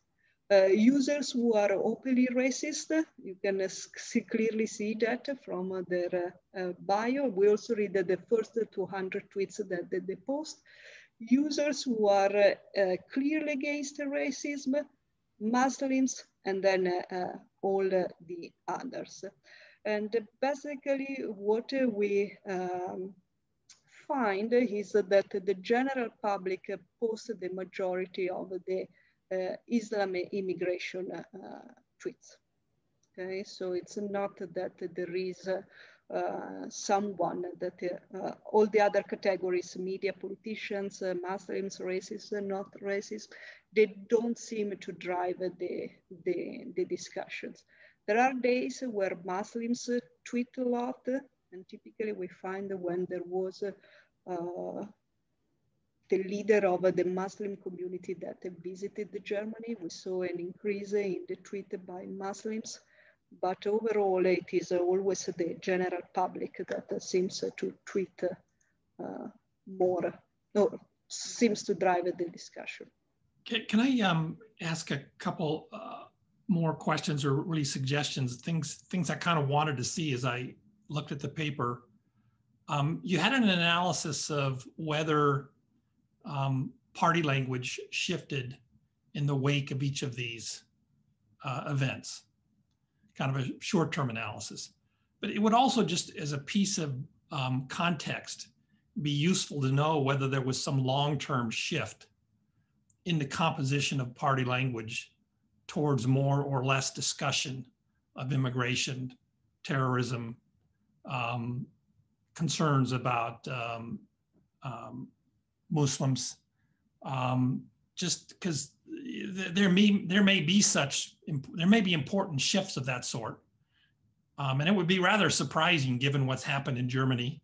uh, users who are openly racist. You can uh, see, clearly see that from uh, their uh, uh, bio. We also read uh, the first two hundred tweets that, that they post. Users who are uh, uh, clearly against racism, Muslims, and then uh, uh, all uh, the others. And basically what we um, find is that the general public posts the majority of the uh, Islam immigration uh, tweets. Okay, so it's not that there is uh, someone that uh, all the other categories, media, politicians, uh, Muslims, racists, not racists, they don't seem to drive the, the, the discussions. There are days where Muslims tweet a lot, and typically we find when there was uh, the leader of the Muslim community that visited Germany, we saw an increase in the tweet by Muslims, but overall it is always the general public that seems to tweet uh, more, no, seems to drive the discussion. Can, can I um, ask a couple uh... more questions, or really suggestions, things things I kind of wanted to see as I looked at the paper. Um, you had an analysis of whether um, party language shifted in the wake of each of these uh, events, kind of a short-term analysis. But it would also, just as a piece of um, context, be useful to know whether there was some long-term shift in the composition of party language towards more or less discussion of immigration, terrorism, um, concerns about um, um, Muslims, um, just because there may, there may be such, there may be important shifts of that sort. Um, and it would be rather surprising given what's happened in Germany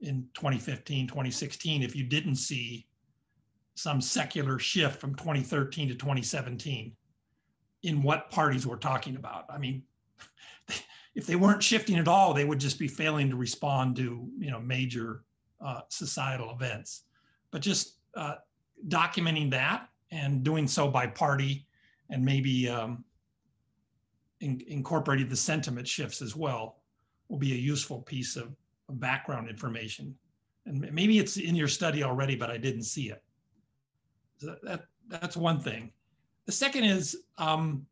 in twenty fifteen, twenty sixteen, if you didn't see some secular shift from twenty thirteen to twenty seventeen. In what parties we're talking about. I mean, if they weren't shifting at all, they would just be failing to respond to, you know, major uh, societal events. But just uh, documenting that and doing so by party, and maybe um, in, incorporating the sentiment shifts as well, will be a useful piece of, of background information. And maybe it's in your study already, but I didn't see it. So that, that's one thing. The second is, um,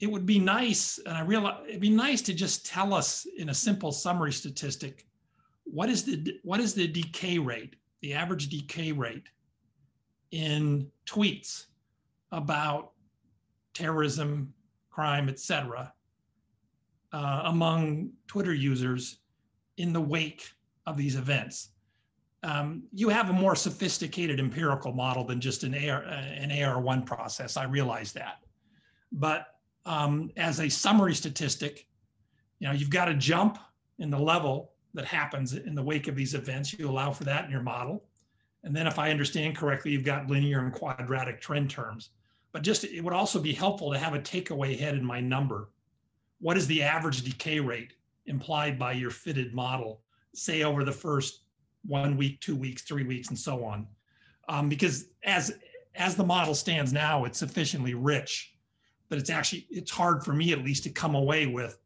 it would be nice, and I realize it'd be nice to just tell us in a simple summary statistic, what is the what is the decay rate, the average decay rate in tweets about terrorism, crime, et cetera, uh, among Twitter users in the wake of these events. Um, you have a more sophisticated empirical model than just an A R, an A R one process, I realize that. But um, as a summary statistic, you know, you've got a jump in the level that happens in the wake of these events. You allow for that in your model. And then if I understand correctly, you've got linear and quadratic trend terms. But just, it would also be helpful to have a takeaway head in my number. What is the average decay rate implied by your fitted model, say over the first one week, two weeks, three weeks, and so on. Um, because as, as the model stands now, it's sufficiently rich that it's actually, it's hard for me at least to come away with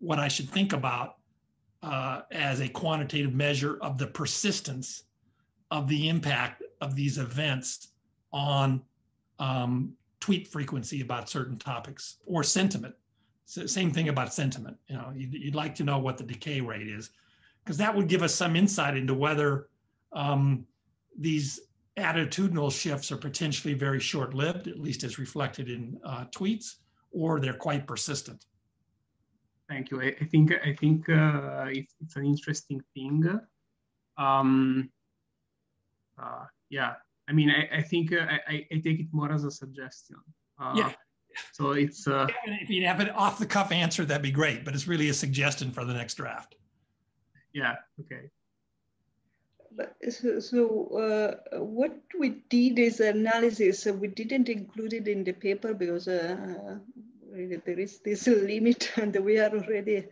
what I should think about uh, as a quantitative measure of the persistence of the impact of these events on um, tweet frequency about certain topics or sentiment. So same thing about sentiment. You know, you'd, you'd like to know what the decay rate is, because that would give us some insight into whether um, these attitudinal shifts are potentially very short-lived, at least as reflected in uh, tweets, or they're quite persistent. Thank you. I, I think I think uh, it's, it's an interesting thing. Um, uh, yeah, I mean, I, I think uh, I, I take it more as a suggestion. Uh, yeah. So it's. Uh, if you have an off-the-cuff answer, that'd be great. But it's really a suggestion for the next draft. Yeah, okay. So, so uh, what we did is analysis. Uh, we didn't include it in the paper because uh, there is this limit and we are already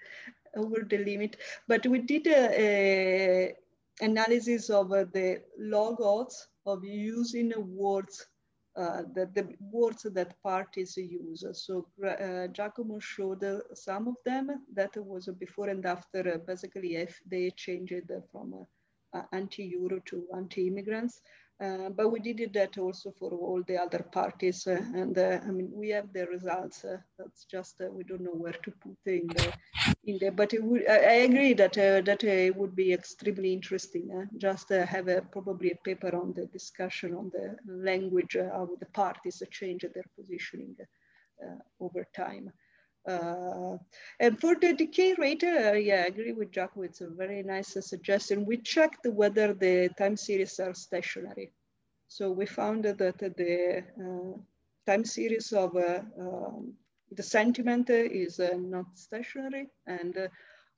over the limit. But we did an analysis of uh, the log odds of using words, uh, the, the words that parties use. So uh, Giacomo showed uh, some of them. That was before and after, uh, basically, if they changed from uh, anti-Euro to anti-immigrants. Uh, but we did that also for all the other parties. Uh, and uh, I mean, we have the results. Uh, that's just, uh, we don't know where to put in the, in there. But it would, I agree that uh, that uh, would be extremely interesting. Uh, just uh, have a, probably a paper on the discussion on the language, uh, how the parties change their positioning uh, over time. Uh, and for the decay rate, uh, yeah, I agree with Jaco. It's a very nice uh, suggestion. We checked whether the time series are stationary. So we found that the uh, time series of uh, um, the sentiment is uh, not stationary, and uh,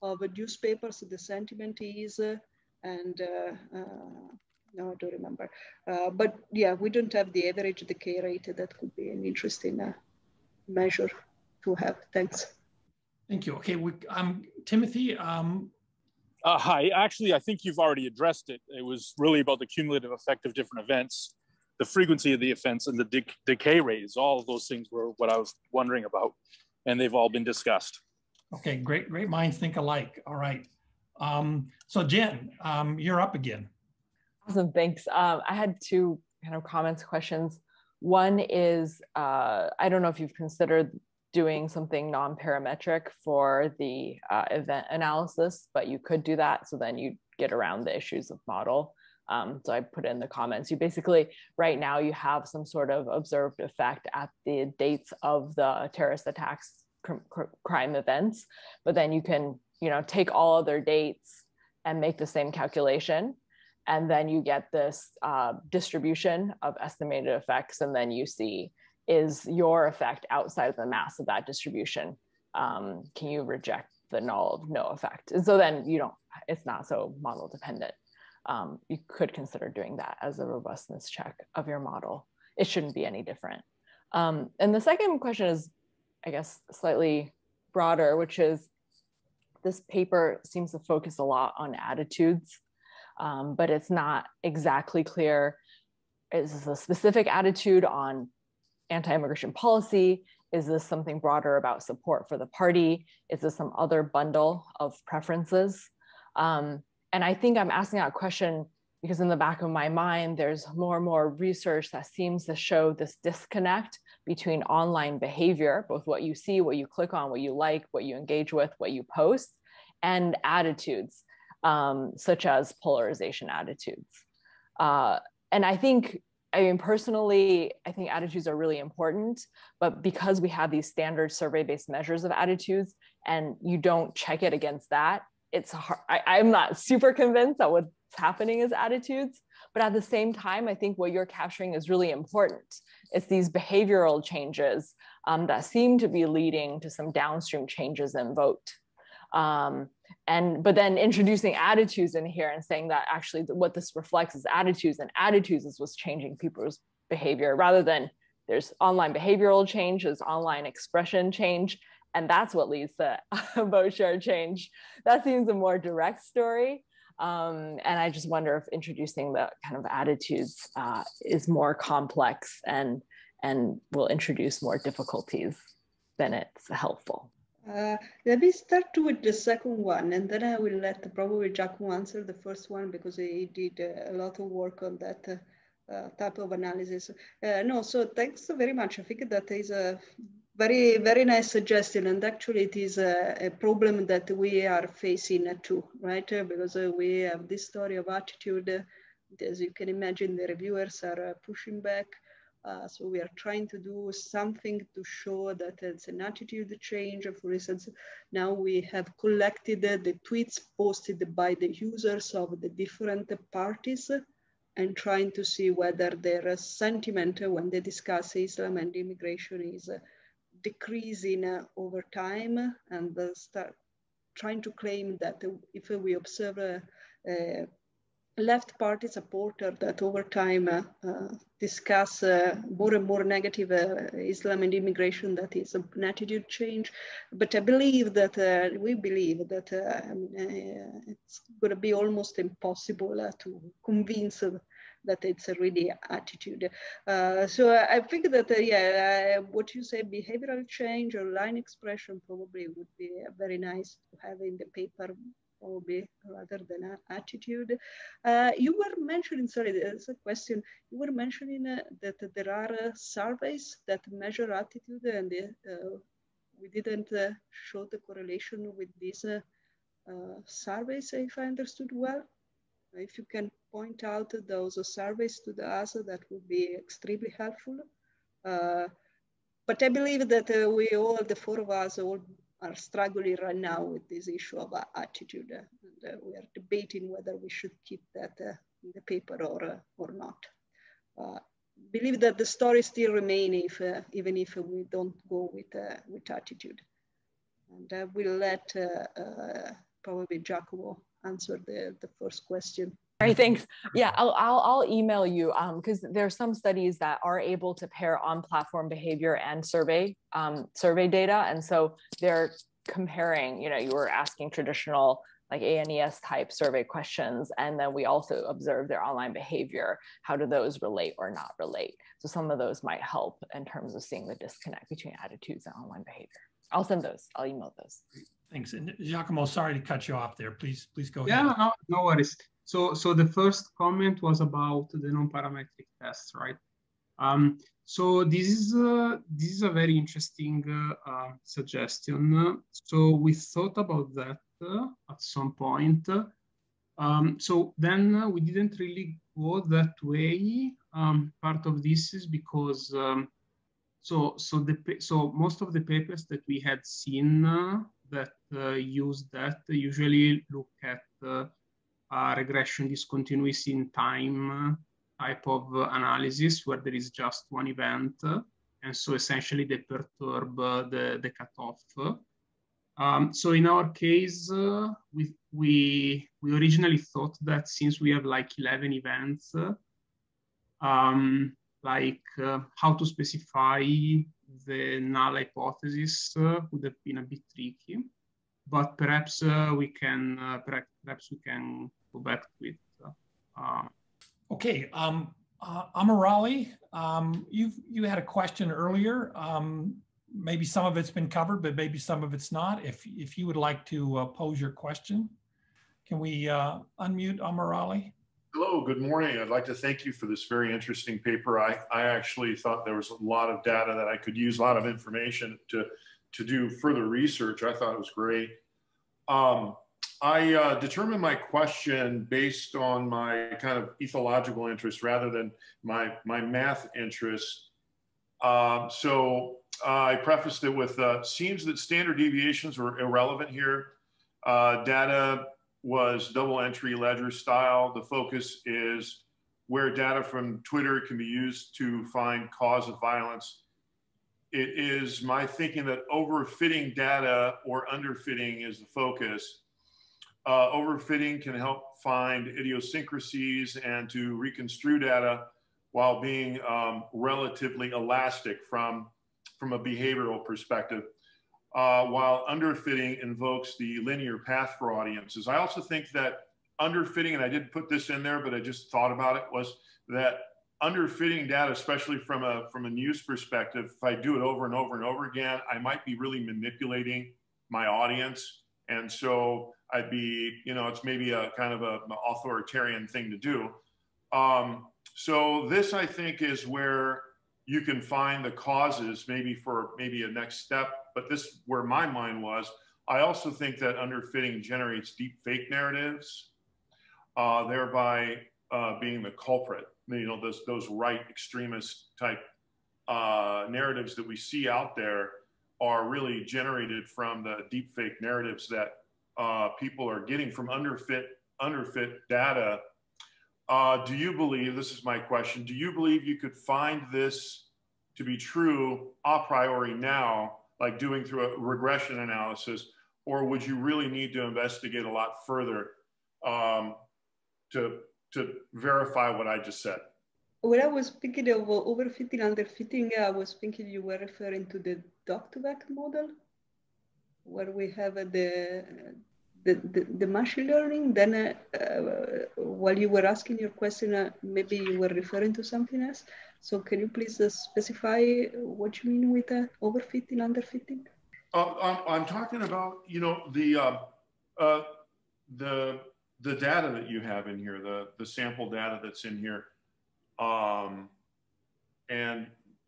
of the newspapers, the sentiment is, uh, and uh, uh, no, I don't remember. Uh, but yeah, we don't have the average decay rate. That could be an interesting uh, measure to have. Thanks. Thank you. Okay, we, um, Timothy. Um... Uh, hi. Actually, I think you've already addressed it. It was really about the cumulative effect of different events, the frequency of the offense, and the de decay rates. All of those things were what I was wondering about, and they've all been discussed. Okay, great. Great minds think alike. All right. Um, so Jen, um, you're up again. Awesome. Thanks. Um, I had two kind of comments, questions. One is, uh, I don't know if you've considered doing something non-parametric for the uh, event analysis, but you could do that. So then you get around the issues of model. Um, so I put in the comments, you basically, right now you have some sort of observed effect at the dates of the terrorist attacks, cr cr crime events, but then you can, you know, take all other dates and make the same calculation. And then you get this uh, distribution of estimated effects. And then you see, is your effect outside of the mass of that distribution? Um, can you reject the null of no effect? And so then you don't, it's not so model dependent. Um, you could consider doing that as a robustness check of your model. It shouldn't be any different. Um, and the second question is, I guess, slightly broader, which is this paper seems to focus a lot on attitudes, um, but it's not exactly clear. Is this a specific attitude on anti-immigration policy? Is this something broader about support for the party? Is this some other bundle of preferences? Um, and I think I'm asking that question because in the back of my mind, there's more and more research that seems to show this disconnect between online behavior, both what you see, what you click on, what you like, what you engage with, what you post, and attitudes, um, such as polarization attitudes. Uh, and I think, I mean, personally, I think attitudes are really important, but because we have these standard survey-based measures of attitudes and you don't check it against that, it's hard. I, I'm not super convinced that what's happening is attitudes, but at the same time, I think what you're capturing is really important. It's these behavioral changes um, that seem to be leading to some downstream changes in vote. Um, and, but then introducing attitudes in here and saying that actually what this reflects is attitudes, and attitudes is what's changing people's behavior, rather than there's online behavioral change, there's online expression change, and that's what leads to vote share change. That seems a more direct story. Um, and I just wonder if introducing the kind of attitudes uh, is more complex and, and will introduce more difficulties than it's helpful. Uh, let me start with the second one, and then I will let probably Giacomo answer the first one because he did a lot of work on that uh, uh, type of analysis. Uh, no, so thanks very much. I think that is a very, very nice suggestion, and actually it is a, a problem that we are facing too, right? Because we have this story of attitude. As you can imagine, the reviewers are pushing back. Uh, so we are trying to do something to show that it's an attitude change. For instance, now we have collected uh, the tweets posted by the users of the different parties and trying to see whether their sentiment uh, when they discuss Islam and immigration is uh, decreasing uh, over time, and uh, start trying to claim that if we observe uh, uh, left party supporter that over time uh, uh, discuss uh, more and more negative uh, Islam and immigration, that is an attitude change. But I believe that uh, we believe that uh, I mean, uh, it's going to be almost impossible uh, to convince uh, that it's a really attitude. Uh, so I think that, uh, yeah, uh, what you say, behavioral change or line expression probably would be very nice to have in the paper, probably rather than attitude. Uh, you were mentioning, sorry, there's a question. You were mentioning uh, that there are uh, surveys that measure attitude, and uh, we didn't uh, show the correlation with these uh, uh, surveys, if I understood well. If you can point out those surveys to the us, that would be extremely helpful. Uh, but I believe that uh, we all, the four of us, all are struggling right now with this issue of attitude. And, uh, we are debating whether we should keep that uh, in the paper or, uh, or not. Uh, believe that the story still remains if, uh, even if we don't go with, uh, with attitude. And I will let uh, uh, probably Giacomo answer the, the first question. All right, thanks. Yeah, I'll, I'll, I'll email you because um, there are some studies that are able to pair on-platform behavior and survey um, survey data, and so they're comparing. You know, you were asking traditional like A N E S type survey questions, and then we also observe their online behavior. How do those relate or not relate? So some of those might help in terms of seeing the disconnect between attitudes and online behavior. I'll send those. I'll email those. Thanks, and Giacomo, sorry to cut you off there. Please, please go ahead. Yeah, no, no worries. So, so the first comment was about the non-parametric tests, right? Um, so this is a, this is a very interesting uh, uh, suggestion. So we thought about that uh, at some point. Um, so then we didn't really go that way. Um, part of this is because um, so so the so most of the papers that we had seen uh, that uh, use that usually look at uh, Uh, regression discontinuity in time uh, type of uh, analysis where there is just one event. Uh, and so essentially they perturb uh, the, the cutoff. Um, so in our case, uh, we, we, we originally thought that since we have like eleven events, uh, um, like uh, how to specify the null hypothesis uh, would have been a bit tricky, but perhaps uh, we can uh, perhaps we can go back to it. Uh, okay, um, uh, Amirali, um, you you had a question earlier. Um, maybe some of it's been covered, but maybe some of it's not. If if you would like to uh, pose your question, can we uh, unmute Amirali? Hello, good morning. I'd like to thank you for this very interesting paper. I, I actually thought there was a lot of data that I could use, a lot of information to, to do further research. I thought it was great. Um, I uh, determined my question based on my kind of ethological interest rather than my, my math interest. Um, so uh, I prefaced it with, uh, seems that standard deviations were irrelevant here. Uh, data was double entry ledger style. The focus is where data from Twitter can be used to find cause of violence. It is my thinking that overfitting data or underfitting is the focus. Uh, overfitting can help find idiosyncrasies and to reconstrue data while being um, relatively elastic from, from a behavioral perspective. Uh, while underfitting invokes the linear path for audiences. I also think that underfitting, and I didn't put this in there, but I just thought about it, was that underfitting data, especially from a, from a news perspective, if I do it over and over and over again, I might be really manipulating my audience. And so I'd be, you know, it's maybe a kind of a, an authoritarian thing to do. Um, so this, I think, is where you can find the causes maybe for maybe a next step, but this where my mind was. I also think that underfitting generates deep fake narratives, uh, thereby uh, being the culprit, you know, those, those right extremist type uh, narratives that we see out there are really generated from the deep fake narratives that uh, people are getting from underfit, underfit data. Uh, do you believe, this is my question, do you believe you could find this to be true a priori now, like doing through a regression analysis, or would you really need to investigate a lot further um, to, to verify what I just said? When I was thinking of overfitting, underfitting, I was thinking you were referring to the doc to vec model, where we have uh, the... Uh, The, the, the machine learning, then uh, uh, while you were asking your question, uh, maybe you were referring to something else. So can you please uh, specify what you mean with uh, overfitting, underfitting? Uh, I'm, I'm talking about, you know, the, uh, uh, the, the data that you have in here, the, the sample data that's in here, um, and,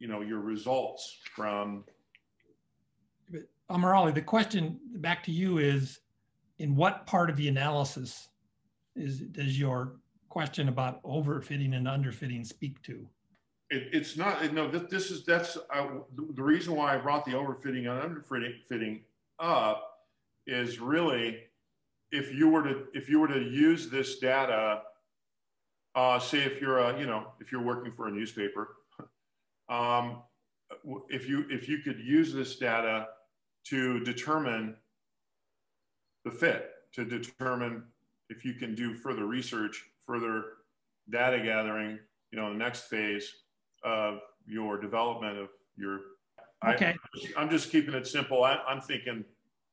you know, your results from... Amirali, the question back to you is, in what part of the analysis is, does your question about overfitting and underfitting speak to? It, it's not, no, this, this is, that's uh, the reason why I brought the overfitting and underfitting up is really, if you were to, if you were to use this data, uh, say if you're a, you know, if you're working for a newspaper, um, if you, if you could use this data to determine the fit, to determine if you can do further research, further data gathering, you know, the next phase of your development of your, okay. I, I'm just keeping it simple. I, I'm thinking,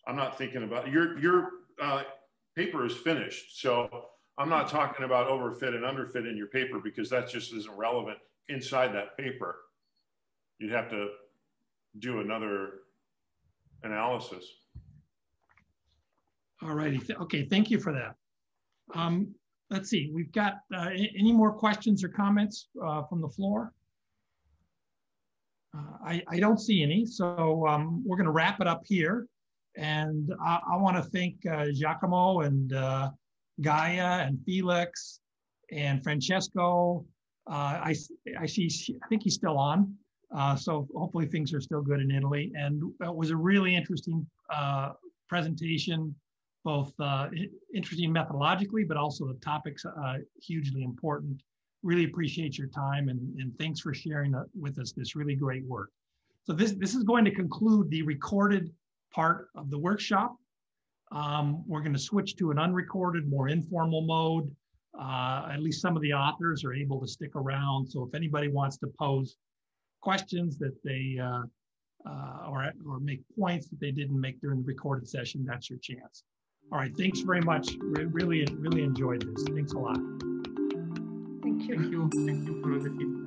I'm not thinking about, your, your uh, paper is finished. So I'm not talking about overfit and underfit in your paper because that just isn't relevant inside that paper. You'd have to do another analysis. All righty. Okay. Thank you for that. Um, let's see. We've got uh, any more questions or comments uh, from the floor? Uh, I, I don't see any, so um, we're going to wrap it up here. And I, I want to thank uh, Giacomo and uh, Gaia and Felix and Francesco. Uh, I, I see. I think he's still on. Uh, so hopefully things are still good in Italy. And it was a really interesting uh, presentation. Both uh, interesting methodologically, but also the topics uh, hugely important. Really appreciate your time and, and thanks for sharing with us this really great work. So this, this is going to conclude the recorded part of the workshop. Um, we're gonna switch to an unrecorded, more informal mode. Uh, at least some of the authors are able to stick around. So if anybody wants to pose questions that they uh, uh, or, or make points that they didn't make during the recorded session, that's your chance. All right, thanks very much. Re really, really enjoyed this. Thanks a lot. Thank you. Thank you. Thank you for the feedback.